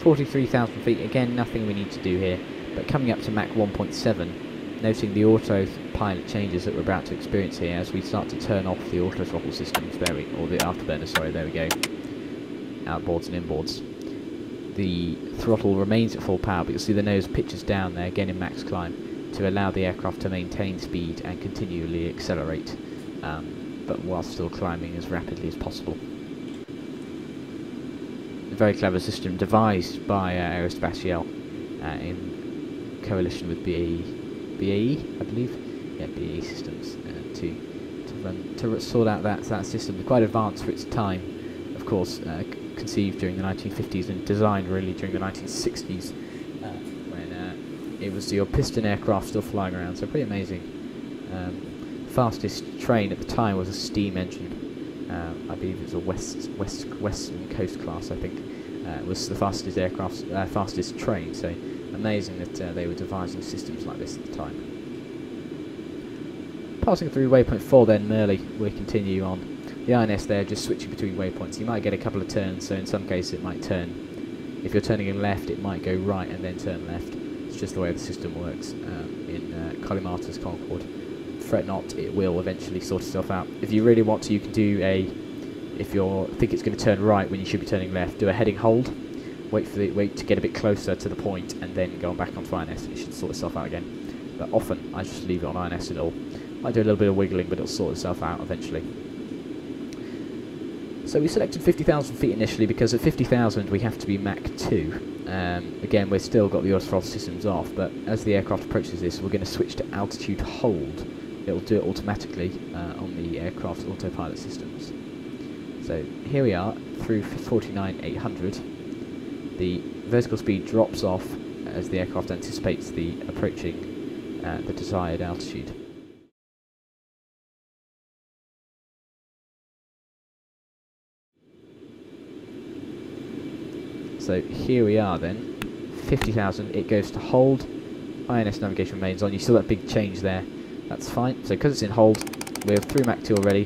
forty-three thousand feet, again, nothing we need to do here, but coming up to Mach one point seven, noting the autopilot changes that we're about to experience here as we start to turn off the auto throttle systems, there we, or the afterburner, sorry, there we go, outboards and inboards. The throttle remains at full power, but you'll see the nose pitches down there, again in max climb, to allow the aircraft to maintain speed and continually accelerate, um, but while still climbing as rapidly as possible. A very clever system devised by uh, Aerospatiale uh, in coalition with B A E. B A E, I believe, yeah, B A E systems uh, to to run to sort out that that system. Quite advanced for its time, of course, uh, conceived during the nineteen fifties and designed really during the nineteen sixties, uh, when uh, it was your piston aircraft still flying around. So pretty amazing. Um, fastest train at the time was a steam engine. Um, I believe it was a West West Western Coast class. I think uh, was the fastest aircraft, uh, fastest train. So. Amazing that uh, they were devising systems like this at the time. Passing through waypoint four then, Merrill, we continue on. The I N S there, just switching between waypoints. You might get a couple of turns, so in some cases it might turn. If you're turning in left, it might go right and then turn left. It's just the way the system works um, in uh, Colimata's Concorde. Fret not, it will eventually sort itself out. If you really want to, you can do a... If you think it's going to turn right when you should be turning left, do a heading hold. Wait for the wait to get a bit closer to the point and then go on back onto I N S. It should sort itself out again. But often I just leave it on I N S and all. I do a little bit of wiggling, but it'll sort itself out eventually. So we selected fifty thousand feet initially because at fifty thousand we have to be Mach two. Um, again, we've still got the auto throttle systems off, but as the aircraft approaches this, we're going to switch to altitude hold. It'll do it automatically uh, on the aircraft's autopilot systems. So here we are through forty-nine eight hundred. The vertical speed drops off as the aircraft anticipates the approaching uh, the desired altitude. So here we are then, fifty thousand, it goes to hold, I N S navigation remains on. You saw that big change there, that's fine. So because it's in hold, we're through Mach two already,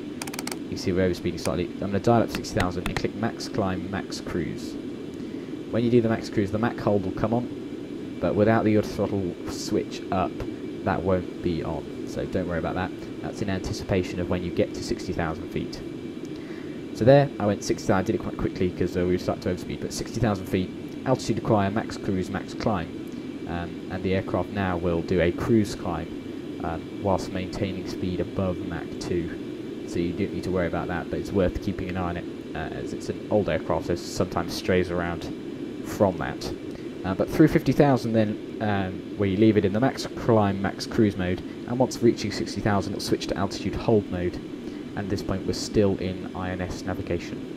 you can see we're overspeeding slightly. I'm going to dial up sixty thousand and click max climb, max cruise. When you do the max cruise, the Mach hold will come on, but without the auto throttle switch up, that won't be on. So don't worry about that. That's in anticipation of when you get to sixty thousand feet. So there, I went sixty thousand. I did it quite quickly because uh, we were starting to overspeed. But sixty thousand feet, altitude acquire, max cruise, max climb, um, and the aircraft now will do a cruise climb um, whilst maintaining speed above Mach two. So you don't need to worry about that, but it's worth keeping an eye on it uh, as it's an old aircraft, so it sometimes strays around from that. Uh, but through fifty thousand then, um, we leave it in the max climb, max cruise mode, and once reaching sixty thousand it'll switch to altitude hold mode, and at this point we're still in I N S navigation.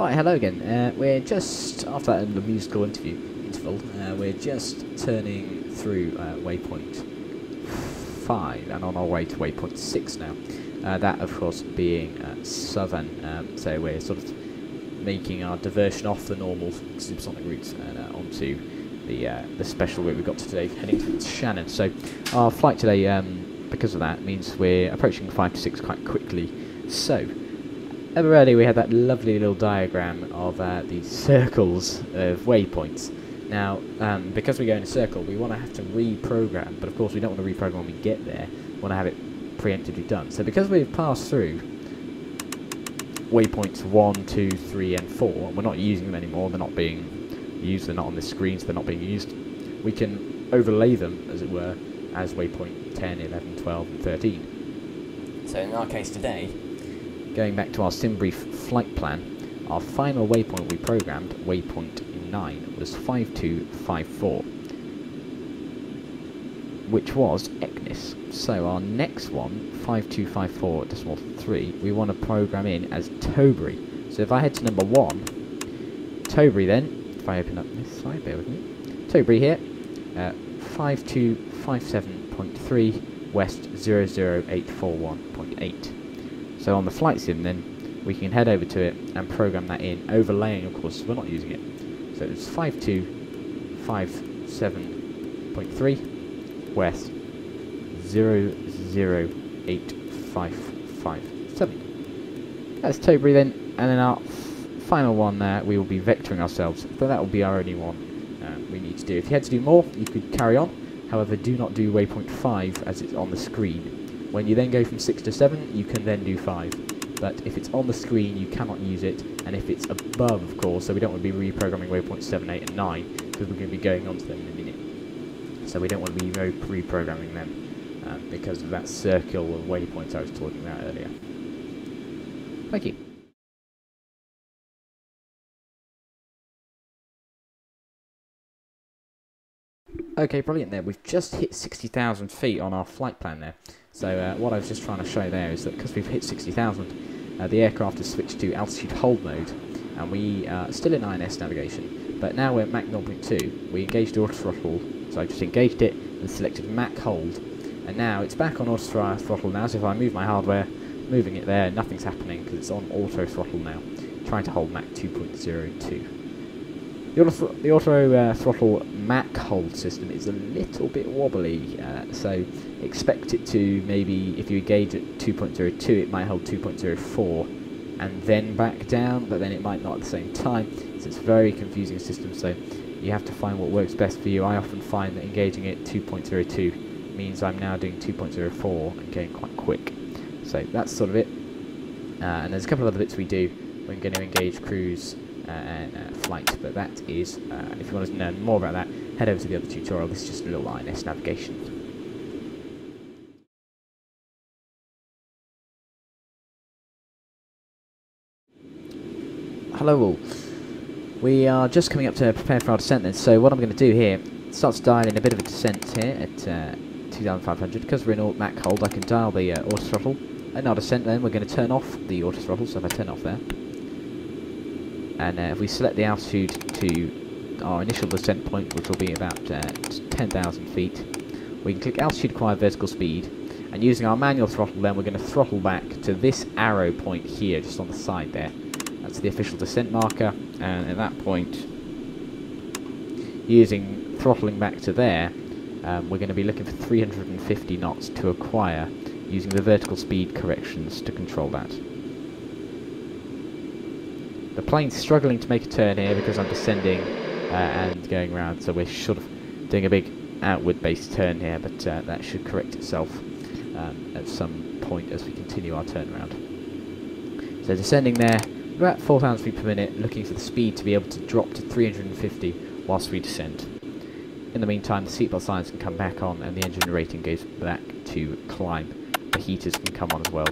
Right, hello again. Uh, we're just, after that end of musical interview interval, uh, we're just turning through uh, waypoint five and on our way to waypoint six now. Uh, that, of course, being uh, Southern, um, so we're sort of making our diversion off the normal subsonic routes and uh, onto the uh, the special route we've got to today, heading to Shannon. So our flight today, um, because of that, means we're approaching five to six quite quickly. So ever earlier we had that lovely little diagram of uh, the circles of waypoints. Now, um, because we go in a circle, we want to have to reprogram, but of course we don't want to reprogram when we get there. We want to have it preemptively done. So because we've passed through waypoints one, two, three and four, and we're not using them anymore, they're not being used, they're not on the screen, so they're not being used, we can overlay them, as it were, as waypoint ten, eleven, twelve and thirteen. So in our case today, going back to our SimBrief flight plan, our final waypoint we programmed, waypoint nine, was five two five four, which was Eknis. So our next one, five two five four decimal three, we want to program in as Tobri. So if I head to number one, Tobri then, if I open up this side, bear with me, Tobri here, uh, five two five seven point three west zero zero eight four one point eight. So on the flight sim then, we can head over to it and program that in, overlaying of course, so we're not using it. So it's five two five seven point three west zero zero eight five five seven. That's Tobri then, and then our f final one there, we will be vectoring ourselves, but that will be our only one um, we need to do. If you had to do more, you could carry on, however do not do waypoint five as it's on the screen. When you then go from six to seven, you can then do five, but if it's on the screen you cannot use it, and if it's above of course, so we don't want to be reprogramming waypoints seven, eight and nine, because we're going to be going on to them in a minute. So we don't want to be reprogramming them um, because of that circle of waypoints I was talking about earlier. Thank you. Okay, brilliant there. We've just hit sixty thousand feet on our flight plan there. So uh, what I was just trying to show there is that because we've hit sixty thousand, uh, the aircraft has switched to altitude hold mode, and we are still in I N S navigation, but now we're at Mach zero point two. We engaged autothrottle. So I just engaged it and selected Mach Hold, and now it's back on auto throttle now. So if I move my hardware, moving it there, nothing's happening because it's on auto throttle now. Trying to hold Mach two point zero two. The auto, the auto uh, throttle Mach Hold system is a little bit wobbly, uh, so expect it to maybe if you engage at two point zero two, it might hold two point zero four and then back down, but then it might not at the same time. So it's a very confusing system. So you have to find what works best for you. I often find that engaging it two point zero two means I'm now doing two point zero four and going quite quick. So that's sort of it. Uh, and there's a couple of other bits we do. We're going to engage cruise uh, and uh, flight, but that is, uh, if you want to learn more about that, head over to the other tutorial. This is just a little I N S navigation. Hello all. We are just coming up to prepare for our descent then, so what I'm going to do here, start to dial in a bit of a descent here at uh, two thousand five hundred, because we're in auto Mach hold, I can dial the uh, auto throttle. In our descent then, we're going to turn off the auto throttle, so if I turn off there, and uh, if we select the altitude to our initial descent point, which will be about uh, ten thousand feet, we can click altitude acquire vertical speed, and using our manual throttle then, we're going to throttle back to this arrow point here, just on the side there. That's the official descent marker, and at that point, using throttling back to there, um, we're going to be looking for three hundred fifty knots to acquire, using the vertical speed corrections to control that. The plane's struggling to make a turn here because I'm descending uh, and going round, so we're sort of doing a big outward-based turn here, but uh, that should correct itself um, at some point as we continue our turnaround. So descending there, about four thousand feet per minute, looking for the speed to be able to drop to three hundred fifty whilst we descend. In the meantime, the seatbelt signs can come back on and the engine rating goes back to climb. The heaters can come on as well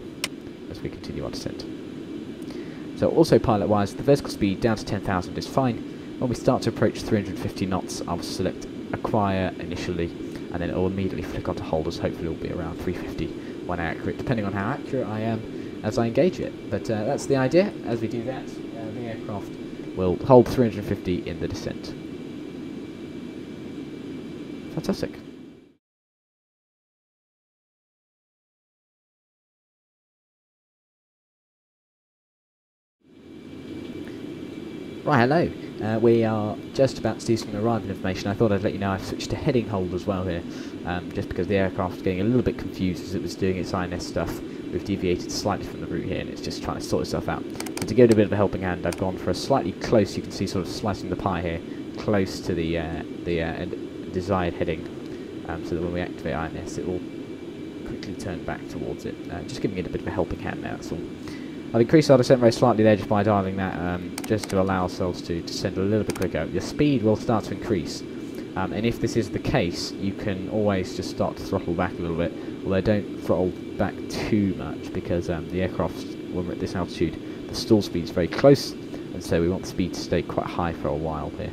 as we continue our descent. So also pilot wise, the vertical speed down to ten thousand is fine. When we start to approach three hundred fifty knots, I'll select acquire initially, and then it will immediately flick onto holders. Hopefully it will be around three fifty when accurate, depending on how accurate I am as I engage it. But uh, that's the idea. As we do that, uh, the aircraft aircraft will hold three hundred fifty in the descent. Fantastic. Right, hello. Uh, we are just about to do some arrival information. I thought I'd let you know I've switched to heading hold as well here, um, just because the aircraft was getting a little bit confused as it was doing its I N S stuff. We've deviated slightly from the route here, and it's just trying to sort itself out. And to give it a bit of a helping hand, I've gone for a slightly close, you can see sort of slicing the pie here, close to the uh, the uh, desired heading, um, so that when we activate I N S, it will quickly turn back towards it. Uh, just giving it a bit of a helping hand now, that's all. I've increased our descent rate slightly there just by dialing that, um, just to allow ourselves to descend a little bit quicker. Your speed will start to increase, um, and if this is the case, you can always just start to throttle back a little bit, although don't throttle back too much, because um, the aircraft, when we're at this altitude, the stall speed is very close, and so we want the speed to stay quite high for a while here.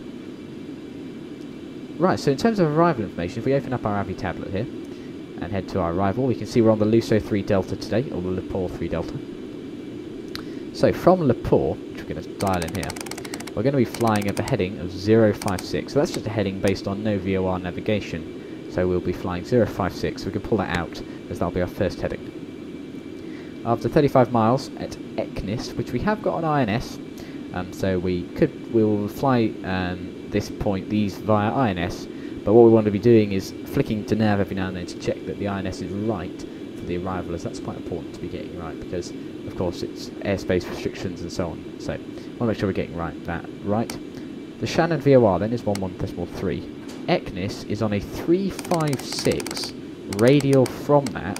Right, so in terms of arrival information, if we open up our A V I tablet here, and head to our arrival, we can see we're on the Luso three Delta today, or the Lupour three Delta. So from Lupour, which we're going to dial in here, we're going to be flying at the heading of zero five six. So that's just a heading based on no V O R navigation. So we'll be flying zero five six. So we can pull that out, as that'll be our first heading. After thirty-five miles at Eknis, which we have got on I N S, um, so we could we will fly um, this point these via I N S. But what we want to be doing is flicking to nav every now and then to check that the I N S is right for the arrival, as that's quite important to be getting right, because of course it's airspace restrictions and so on, so I want to make sure we're getting right that right. The Shannon V O R then is one one decimal three. Eknis is on a three five six radial from that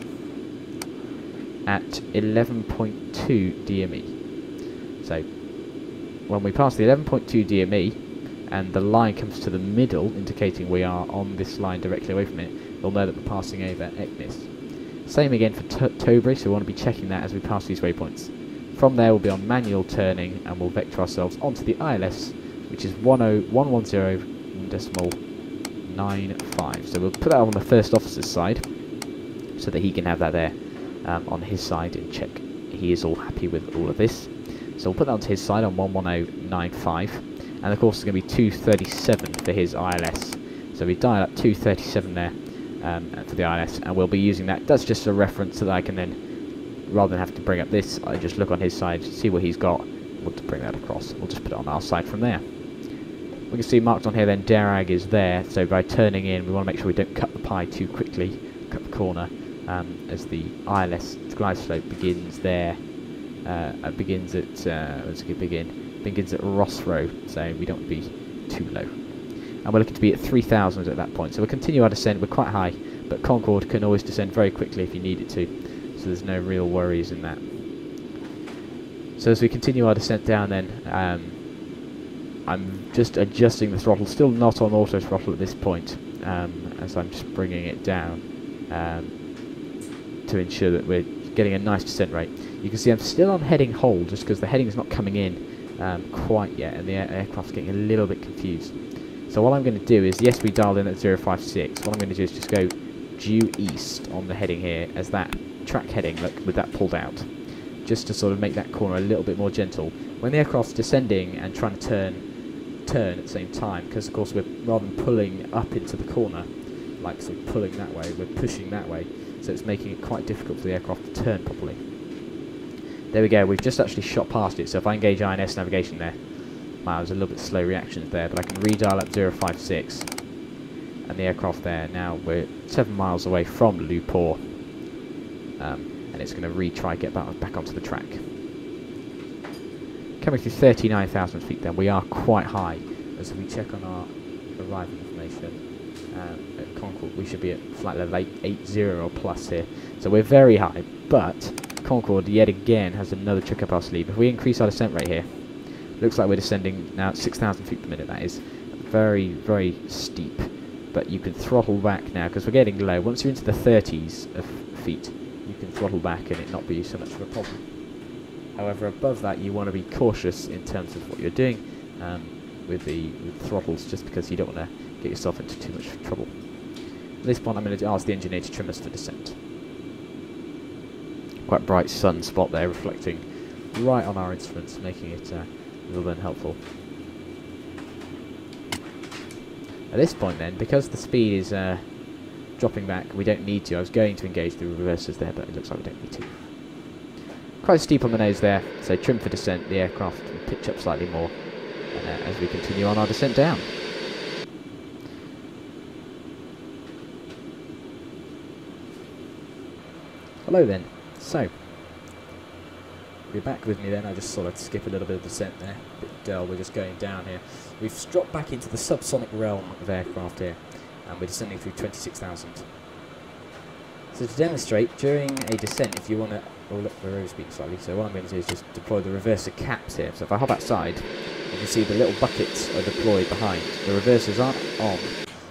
at eleven point two D M E. So when we pass the eleven point two D M E and the line comes to the middle, indicating we are on this line directly away from it, we'll know that we're passing over Eknis. Same again for Tobri, so we want to be checking that as we pass these waypoints. From there we'll be on manual turning, and we'll vector ourselves onto the I L S, which is one one zero decimal nine five. So we'll put that on the first officer's side, so that he can have that there um, on his side and check he is all happy with all of this. So we'll put that onto his side on one one zero nine five, and of course it's going to be two thirty-seven for his I L S. So we dial up two thirty-seven there. Um, for the I N S, and we'll be using that. That's just a reference so that I can then, rather than have to bring up this, I just look on his side, see what he's got, we'll bring that across. We'll just put it on our side from there. We can see marked on here then, D A R A G is there, so by turning in, we want to make sure we don't cut the pie too quickly, cut the corner, um, as the I L S glide slope begins there, uh, it begins at, uh, let's begin, begins at Ross Row, so we don't want to be too low. And we're looking to be at three thousand at that point. So we'll continue our descent. We're quite high, but Concorde can always descend very quickly if you need it to. So there's no real worries in that. So as we continue our descent down then, um, I'm just adjusting the throttle. Still not on auto throttle at this point, um, as I'm just bringing it down um, to ensure that we're getting a nice descent rate. You can see I'm still on heading hold, just because the heading's not coming in um, quite yet, and the air aircraft's getting a little bit confused. So what I'm going to do is, yes, we dialed in at zero five six, what I'm going to do is just go due east on the heading here, as that track heading, look, with that pulled out, just to sort of make that corner a little bit more gentle. When the aircraft's descending and trying to turn turn at the same time, because of course we're, rather than pulling up into the corner, like sort of pulling that way, we're pushing that way, so it's making it quite difficult for the aircraft to turn properly. There we go, we've just actually shot past it, so if I engage I N S navigation there, wow, it was a little bit slow reaction there, but I can redial up zero five six, and the aircraft there. Now we're seven miles away from Lupour, um, and it's going to retry get back, back onto the track. Coming through thirty-nine thousand feet, then we are quite high. As we check on our arrival information um, at Concorde, we should be at flight level eight eighty or plus here, so we're very high. But Concorde yet again has another trick up our sleeve. If we increase our descent rate here. Looks like we're descending now at six thousand feet per minute, that is very, very steep, but you can throttle back now, because we're getting low. Once you're into the thirties of feet, you can throttle back and it not be so much of a problem. However, above that, you want to be cautious in terms of what you're doing um, with the with throttles, just because you don't want to get yourself into too much trouble. At this point, I'm going to ask the engineer to trim us for descent. Quite bright sun spot there, reflecting right on our instruments, making it... Uh, would have been helpful. At this point then, because the speed is uh, dropping back, we don't need to. I was going to engage the reversers there, but it looks like we don't need to. Quite steep on the nose there, so trim for descent, the aircraft will pitch up slightly more uh, as we continue on our descent down. Hello then, so, you're back with me then. I just sort of skip a little bit of descent there, but dull, we're just going down here. We've dropped back into the subsonic realm of aircraft here, and we're descending through twenty-six thousand. So to demonstrate, during a descent, if you want to, oh look, we're overspeeding slightly, so what I'm going to do is just deploy the reverser caps here. So if I hop outside, you can see the little buckets are deployed behind. The reversers aren't on,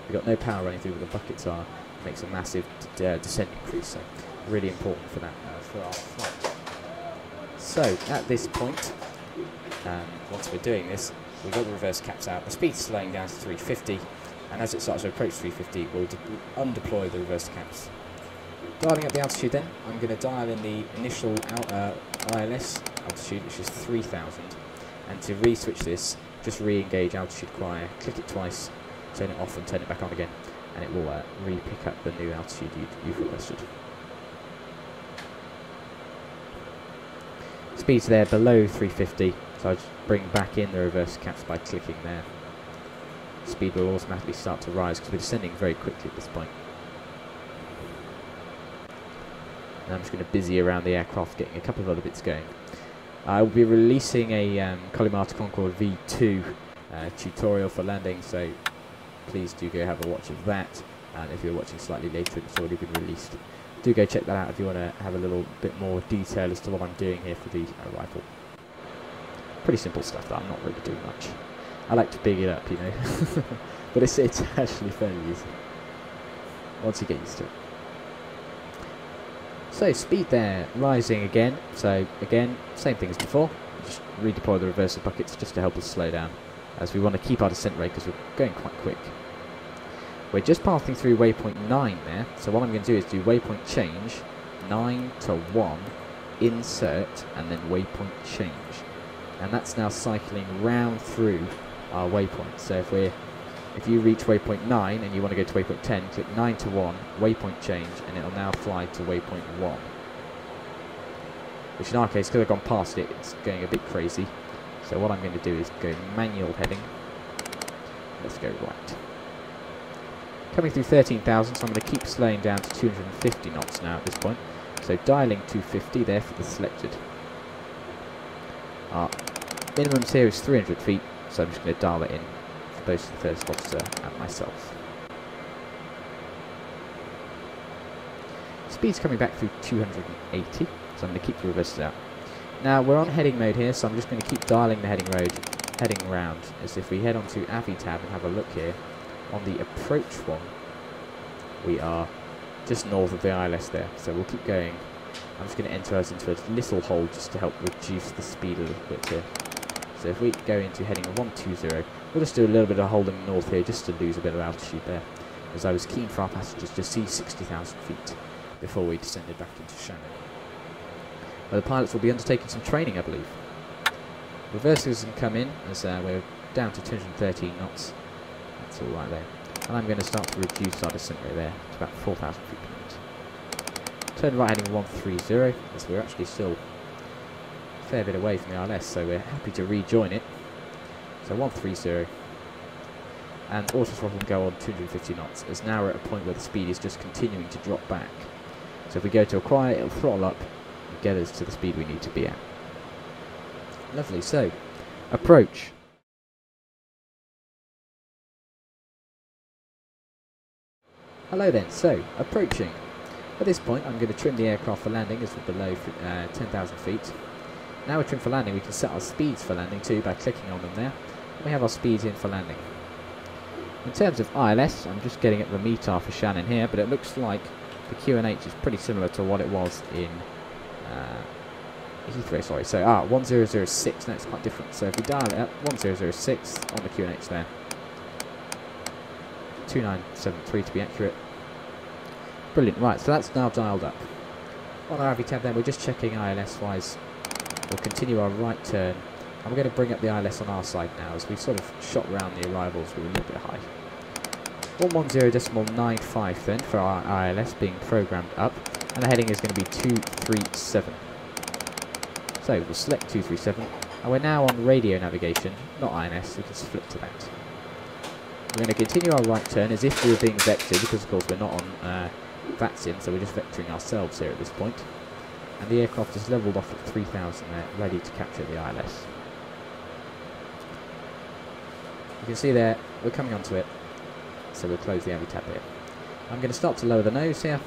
we've got no power running through, but the buckets are. It makes a massive d uh, descent increase, so really important for that, uh, for our flight. So, at this point, um, once we're doing this, we've got the reverse caps out, the speed's slowing down to three fifty, and as it starts to approach three fifty, we'll undeploy the reverse caps. Dialing up the altitude then, I'm going to dial in the initial out, uh, I L S altitude, which is three thousand, and to re-switch this, just re-engage altitude acquire, click it twice, turn it off and turn it back on again, and it will uh, re-pick up the new altitude you've requested. Speeds there below three fifty, so I just bring back in the reverse caps by clicking there. Speed will automatically start to rise because we're descending very quickly at this point. And I'm just going to busy around the aircraft getting a couple of other bits going. I will be releasing a um, Colimata Concorde V two uh, tutorial for landing, so please do go have a watch of that, and if you're watching slightly later it's already been released. Do go check that out if you want to have a little bit more detail as to what I'm doing here for the arrival. Pretty simple stuff that I'm not really doing much. I like to big it up, you know, but it's, it's actually fairly easy once you get used to it. So speed there, rising again, so again, same thing as before. Just redeploy the reverser buckets just to help us slow down, as we want to keep our descent rate because we're going quite quick. We're just passing through waypoint nine there, so what I'm going to do is do waypoint change, nine to one, insert, and then waypoint change. And that's now cycling round through our waypoint. So if we're, if you reach waypoint nine and you want to go to waypoint ten, click nine to one, waypoint change, and it'll now fly to waypoint one. Which in our case, because I've gone past it, it's going a bit crazy. So what I'm going to do is go manual heading. Let's go right. Coming through thirteen thousand, so I'm going to keep slowing down to two hundred fifty knots now at this point. So dialing two fifty there for the selected. Our minimums here is three hundred feet, so I'm just going to dial it in for both the first officer and myself. Speed's coming back through two hundred eighty, so I'm going to keep the reverses out. Now we're on heading mode here, so I'm just going to keep dialing the heading road, heading round, as if we head onto Avi tab and have a look here. On the approach one, we are just north of the I L S there, so we'll keep going. I'm just going to enter us into a little hole just to help reduce the speed a little bit here. So if we go into heading one two zero, we'll just do a little bit of holding north here just to lose a bit of altitude there, as I was keen for our passengers to see sixty thousand feet before we descended back into Shannon. Well, the pilots will be undertaking some training, I believe. Reversers can come in, as uh, we're down to two hundred thirteen knots. That's all right there. And I'm going to start to reduce our descent rate there to about four thousand feet per minute. Turn right heading one three zero, as we're actually still a fair bit away from the I L S, so we're happy to rejoin it. So one three zero. And auto throttle can go on two hundred fifty knots, as now we're at a point where the speed is just continuing to drop back. So if we go to acquire, it'll throttle up and get us to the speed we need to be at. Lovely, so approach. Hello then, so, approaching. At this point I'm going to trim the aircraft for landing as we're below uh, ten thousand feet. Now we're trimmed for landing, we can set our speeds for landing too by clicking on them there. We have our speeds in for landing. In terms of I L S, I'm just getting up the METAR for Shannon here, but it looks like the Q N H is pretty similar to what it was in uh, Heathrow, sorry. So, ah, one zero zero six, that's quite different. So if we dial it up, one zero zero six on the Q N H there. two nine seven three to be accurate. Brilliant, right, so that's now dialed up. On our Avi tab then, we're just checking I L S-wise. We'll continue our right turn And we're going to bring up the I L S on our side now, as we sort of shot round the arrivals. We were a little bit high. one ten point nine five then for our I L S being programmed up, and the heading is going to be two three seven. So we'll select two three seven, and we're now on radio navigation, not I N S, we can flip to that. We're going to continue our right turn as if we were being vectored, because of course we're not on uh, V A T S in, so we're just vectoring ourselves here at this point. And the aircraft is levelled off at three thousand there, ready to capture the I L S. You can see there, we're coming onto it. So we'll close the Avi tab here. I'm going to start to lower the nose here.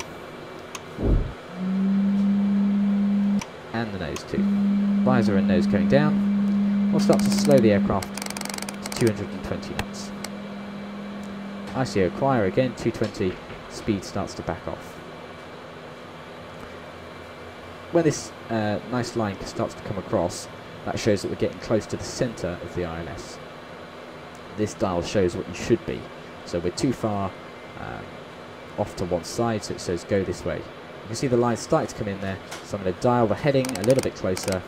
And the nose too. Visor and nose going down. We'll start to slow the aircraft to two hundred twenty knots. I C O Acquire again, two twenty. Speed starts to back off. When this uh, nice line starts to come across, that shows that we're getting close to the centre of the I L S. This dial shows what you should be. So we're too far um, off to one side, so it says go this way. You can see the line starting to come in there, so I'm going to dial the heading a little bit closer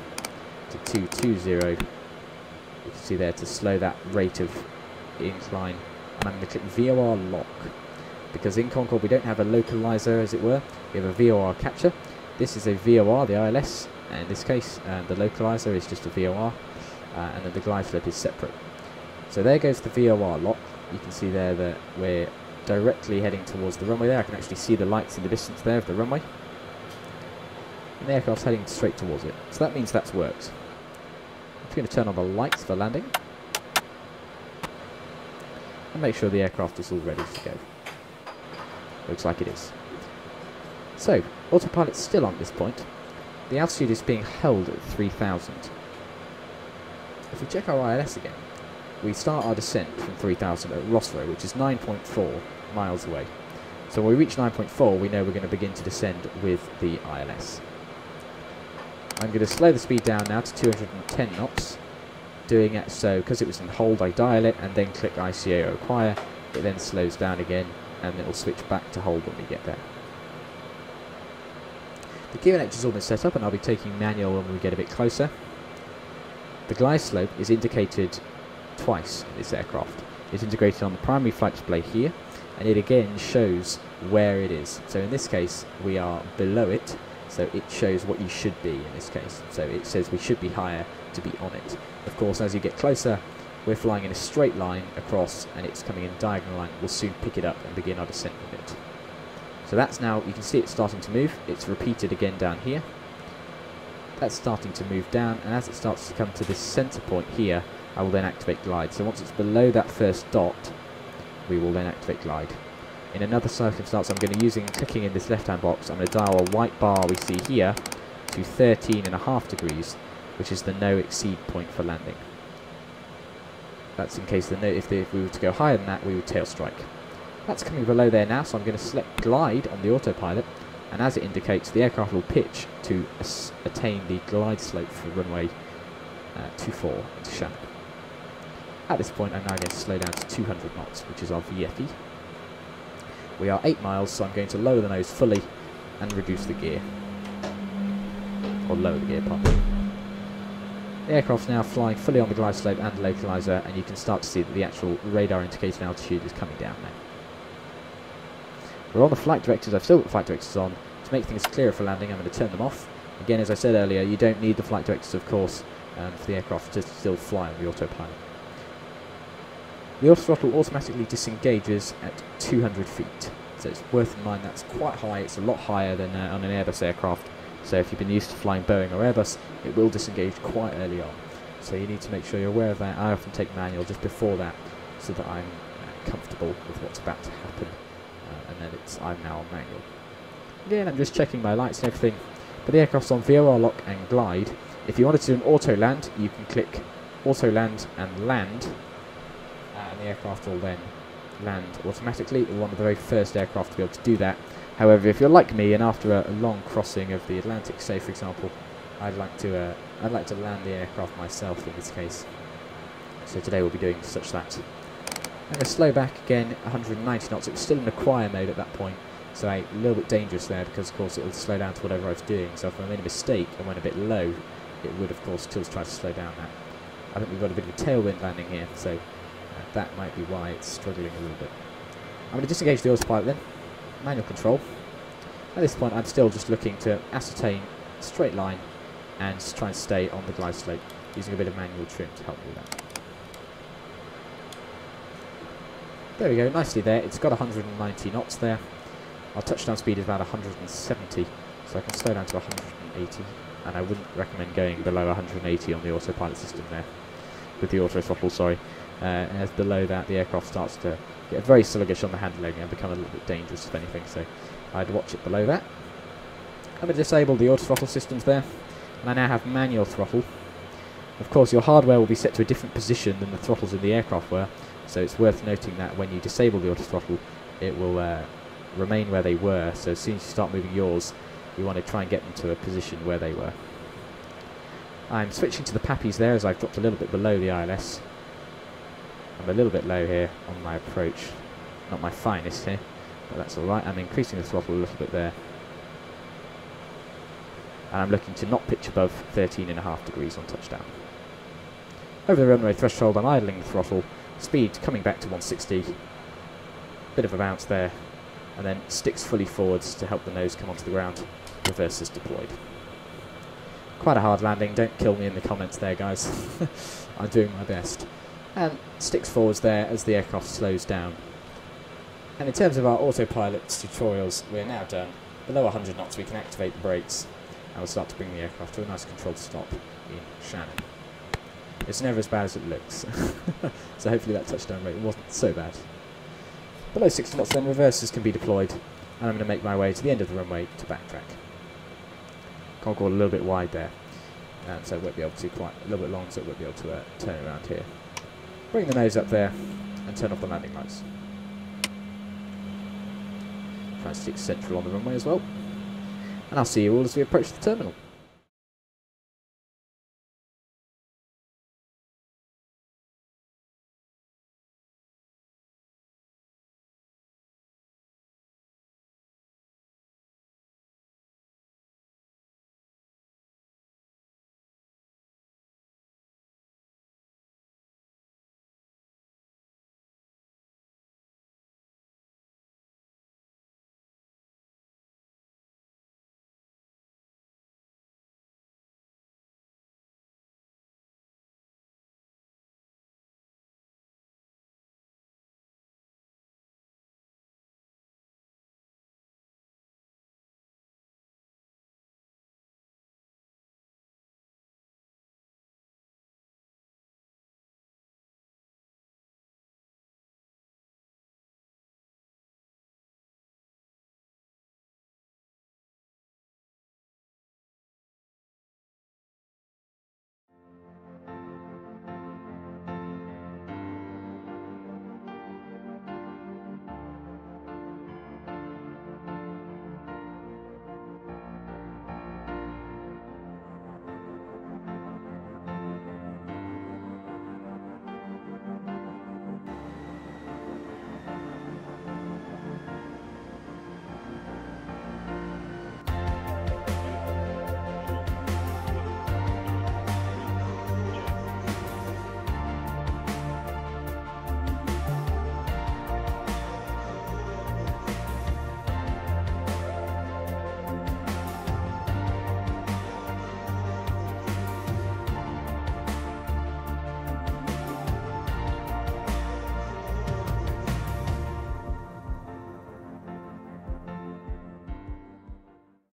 to two two zero. You can see there to slow that rate of incline. And I'm going to click V O R lock, because in Concorde we don't have a localizer, as it were. We have a V O R capture. This is a V O R, the I L S, and in this case uh, the localizer is just a V O R, uh, and then the glide flip is separate. So there goes the V O R lock. You can see there that we're directly heading towards the runway there. I can actually see the lights in the distance there of the runway. And the aircraft's heading straight towards it. So that means that's worked. I'm going to turn on the lights for landing. And make sure the aircraft is all ready to go. Looks like it is. So, autopilot's still on at this point. The altitude is being held at three thousand. If we check our I L S again, we start our descent from three thousand at Rossrow, which is nine point four miles away. So when we reach nine point four, we know we're going to begin to descend with the I L S. I'm going to slow the speed down now to two hundred ten knots. Doing it so, because it was in hold, I dial it and then click I C A O Acquire. It then slows down again, and it will switch back to hold when we get there. The Q N H has all been set up, and I'll be taking manual when we get a bit closer. The glide slope is indicated twice in this aircraft. It's integrated on the primary flight display here, and it again shows where it is. So in this case we are below it, so it shows what you should be in this case. So it says we should be higher to be on it. Of course, as you get closer, we're flying in a straight line across, and it's coming in diagonal line. We'll soon pick it up and begin our descent with it. So that's now, you can see it's starting to move. It's repeated again down here. That's starting to move down, and as it starts to come to this center point here, I will then activate glide. So once it's below that first dot, we will then activate glide. In another circumstance, I'm going to using clicking in this left-hand box, I'm going to dial a white bar we see here to thirteen and a half degrees, which is the no exceed point for landing. That's in case the no, if, the, if we were to go higher than that, we would tail strike. That's coming below there now, so I'm going to select glide on the autopilot, and as it indicates, the aircraft will pitch to attain the glide slope for runway uh, two four into Shannon. At this point, I'm now going to slow down to two hundred knots, which is our V F E. We are eight miles, so I'm going to lower the nose fully and reduce the gear. Or lower the gear, pardon. The aircraft's now flying fully on the glide slope and localizer, and you can start to see that the actual radar indicated altitude is coming down now. We're on the flight directors. I've still got flight directors on. To make things clearer for landing, I'm going to turn them off. Again, as I said earlier, you don't need the flight directors, of course, um, for the aircraft to still fly on the autopilot. The auto throttle automatically disengages at two hundred feet, so it's worth in mind that's quite high. It's a lot higher than uh, on an Airbus aircraft, so if you've been used to flying Boeing or Airbus, it will disengage quite early on. So you need to make sure you're aware of that. I often take manual just before that, so that I'm uh, comfortable with what's about to happen, uh, and then it's I'm now on manual. Again, I'm just checking my lights and everything, but the aircraft's on V O R lock and glide. If you wanted to do an auto land, you can click auto land and land. The aircraft will then land automatically. We're one of the very first aircraft to be able to do that. However, if you're like me and after a, a long crossing of the Atlantic, say for example, I'd like to uh, I'd like to land the aircraft myself in this case. So today we'll be doing such that. I'm going to slow back again, one hundred ninety knots. It was still in acquire mode at that point, so a little bit dangerous there, because of course it will slow down to whatever I was doing. So if I made a mistake and went a bit low, it would of course still try to slow down that. I think we've got a bit of a tailwind landing here, so uh, that might be why it's struggling a little bit. I'm going to disengage the autopilot then, manual control. At this point I'm still just looking to ascertain straight line and try and stay on the glide slope, using a bit of manual trim to help me with that. There we go, nicely there. It's got one hundred ninety knots there. Our touchdown speed is about one hundred seventy, so I can slow down to one hundred eighty, and I wouldn't recommend going below one hundred eighty on the autopilot system there, with the auto throttle, sorry. Uh, as below that, the aircraft starts to get very sluggish on the handling and become a little bit dangerous, if anything, so I'd watch it below that. I'm going to disable the auto throttle systems there, and I now have manual throttle. Of course, your hardware will be set to a different position than the throttles in the aircraft were, so it's worth noting that when you disable the auto throttle, it will uh, remain where they were, so as soon as you start moving yours, you want to try and get them to a position where they were. I'm switching to the pappies there, as I've dropped a little bit below the I L S. I'm a little bit low here on my approach, not my finest here, but that's alright. I'm increasing the throttle a little bit there, and I'm looking to not pitch above thirteen point five degrees on touchdown. Over the runway threshold I'm idling the throttle, speed coming back to one sixty, bit of a bounce there, and then sticks fully forwards to help the nose come onto the ground, reverse is deployed. Quite a hard landing, don't kill me in the comments there guys, I'm doing my best. And sticks forwards there as the aircraft slows down. And in terms of our autopilot tutorials, we're now done. Below one hundred knots we can activate the brakes, and we'll start to bring the aircraft to a nice controlled stop in Shannon. It's never as bad as it looks, so hopefully that touchdown rate wasn't so bad. Below sixty knots then, reverses can be deployed, and I'm going to make my way to the end of the runway to backtrack. Concorde a little bit wide there, and so it won't be able to quite, a little bit long, so it won't be able to uh, turn around here. Bring the nose up there, and turn off the landing lights. Try and stick central on the runway as well. And I'll see you all as we approach the terminal.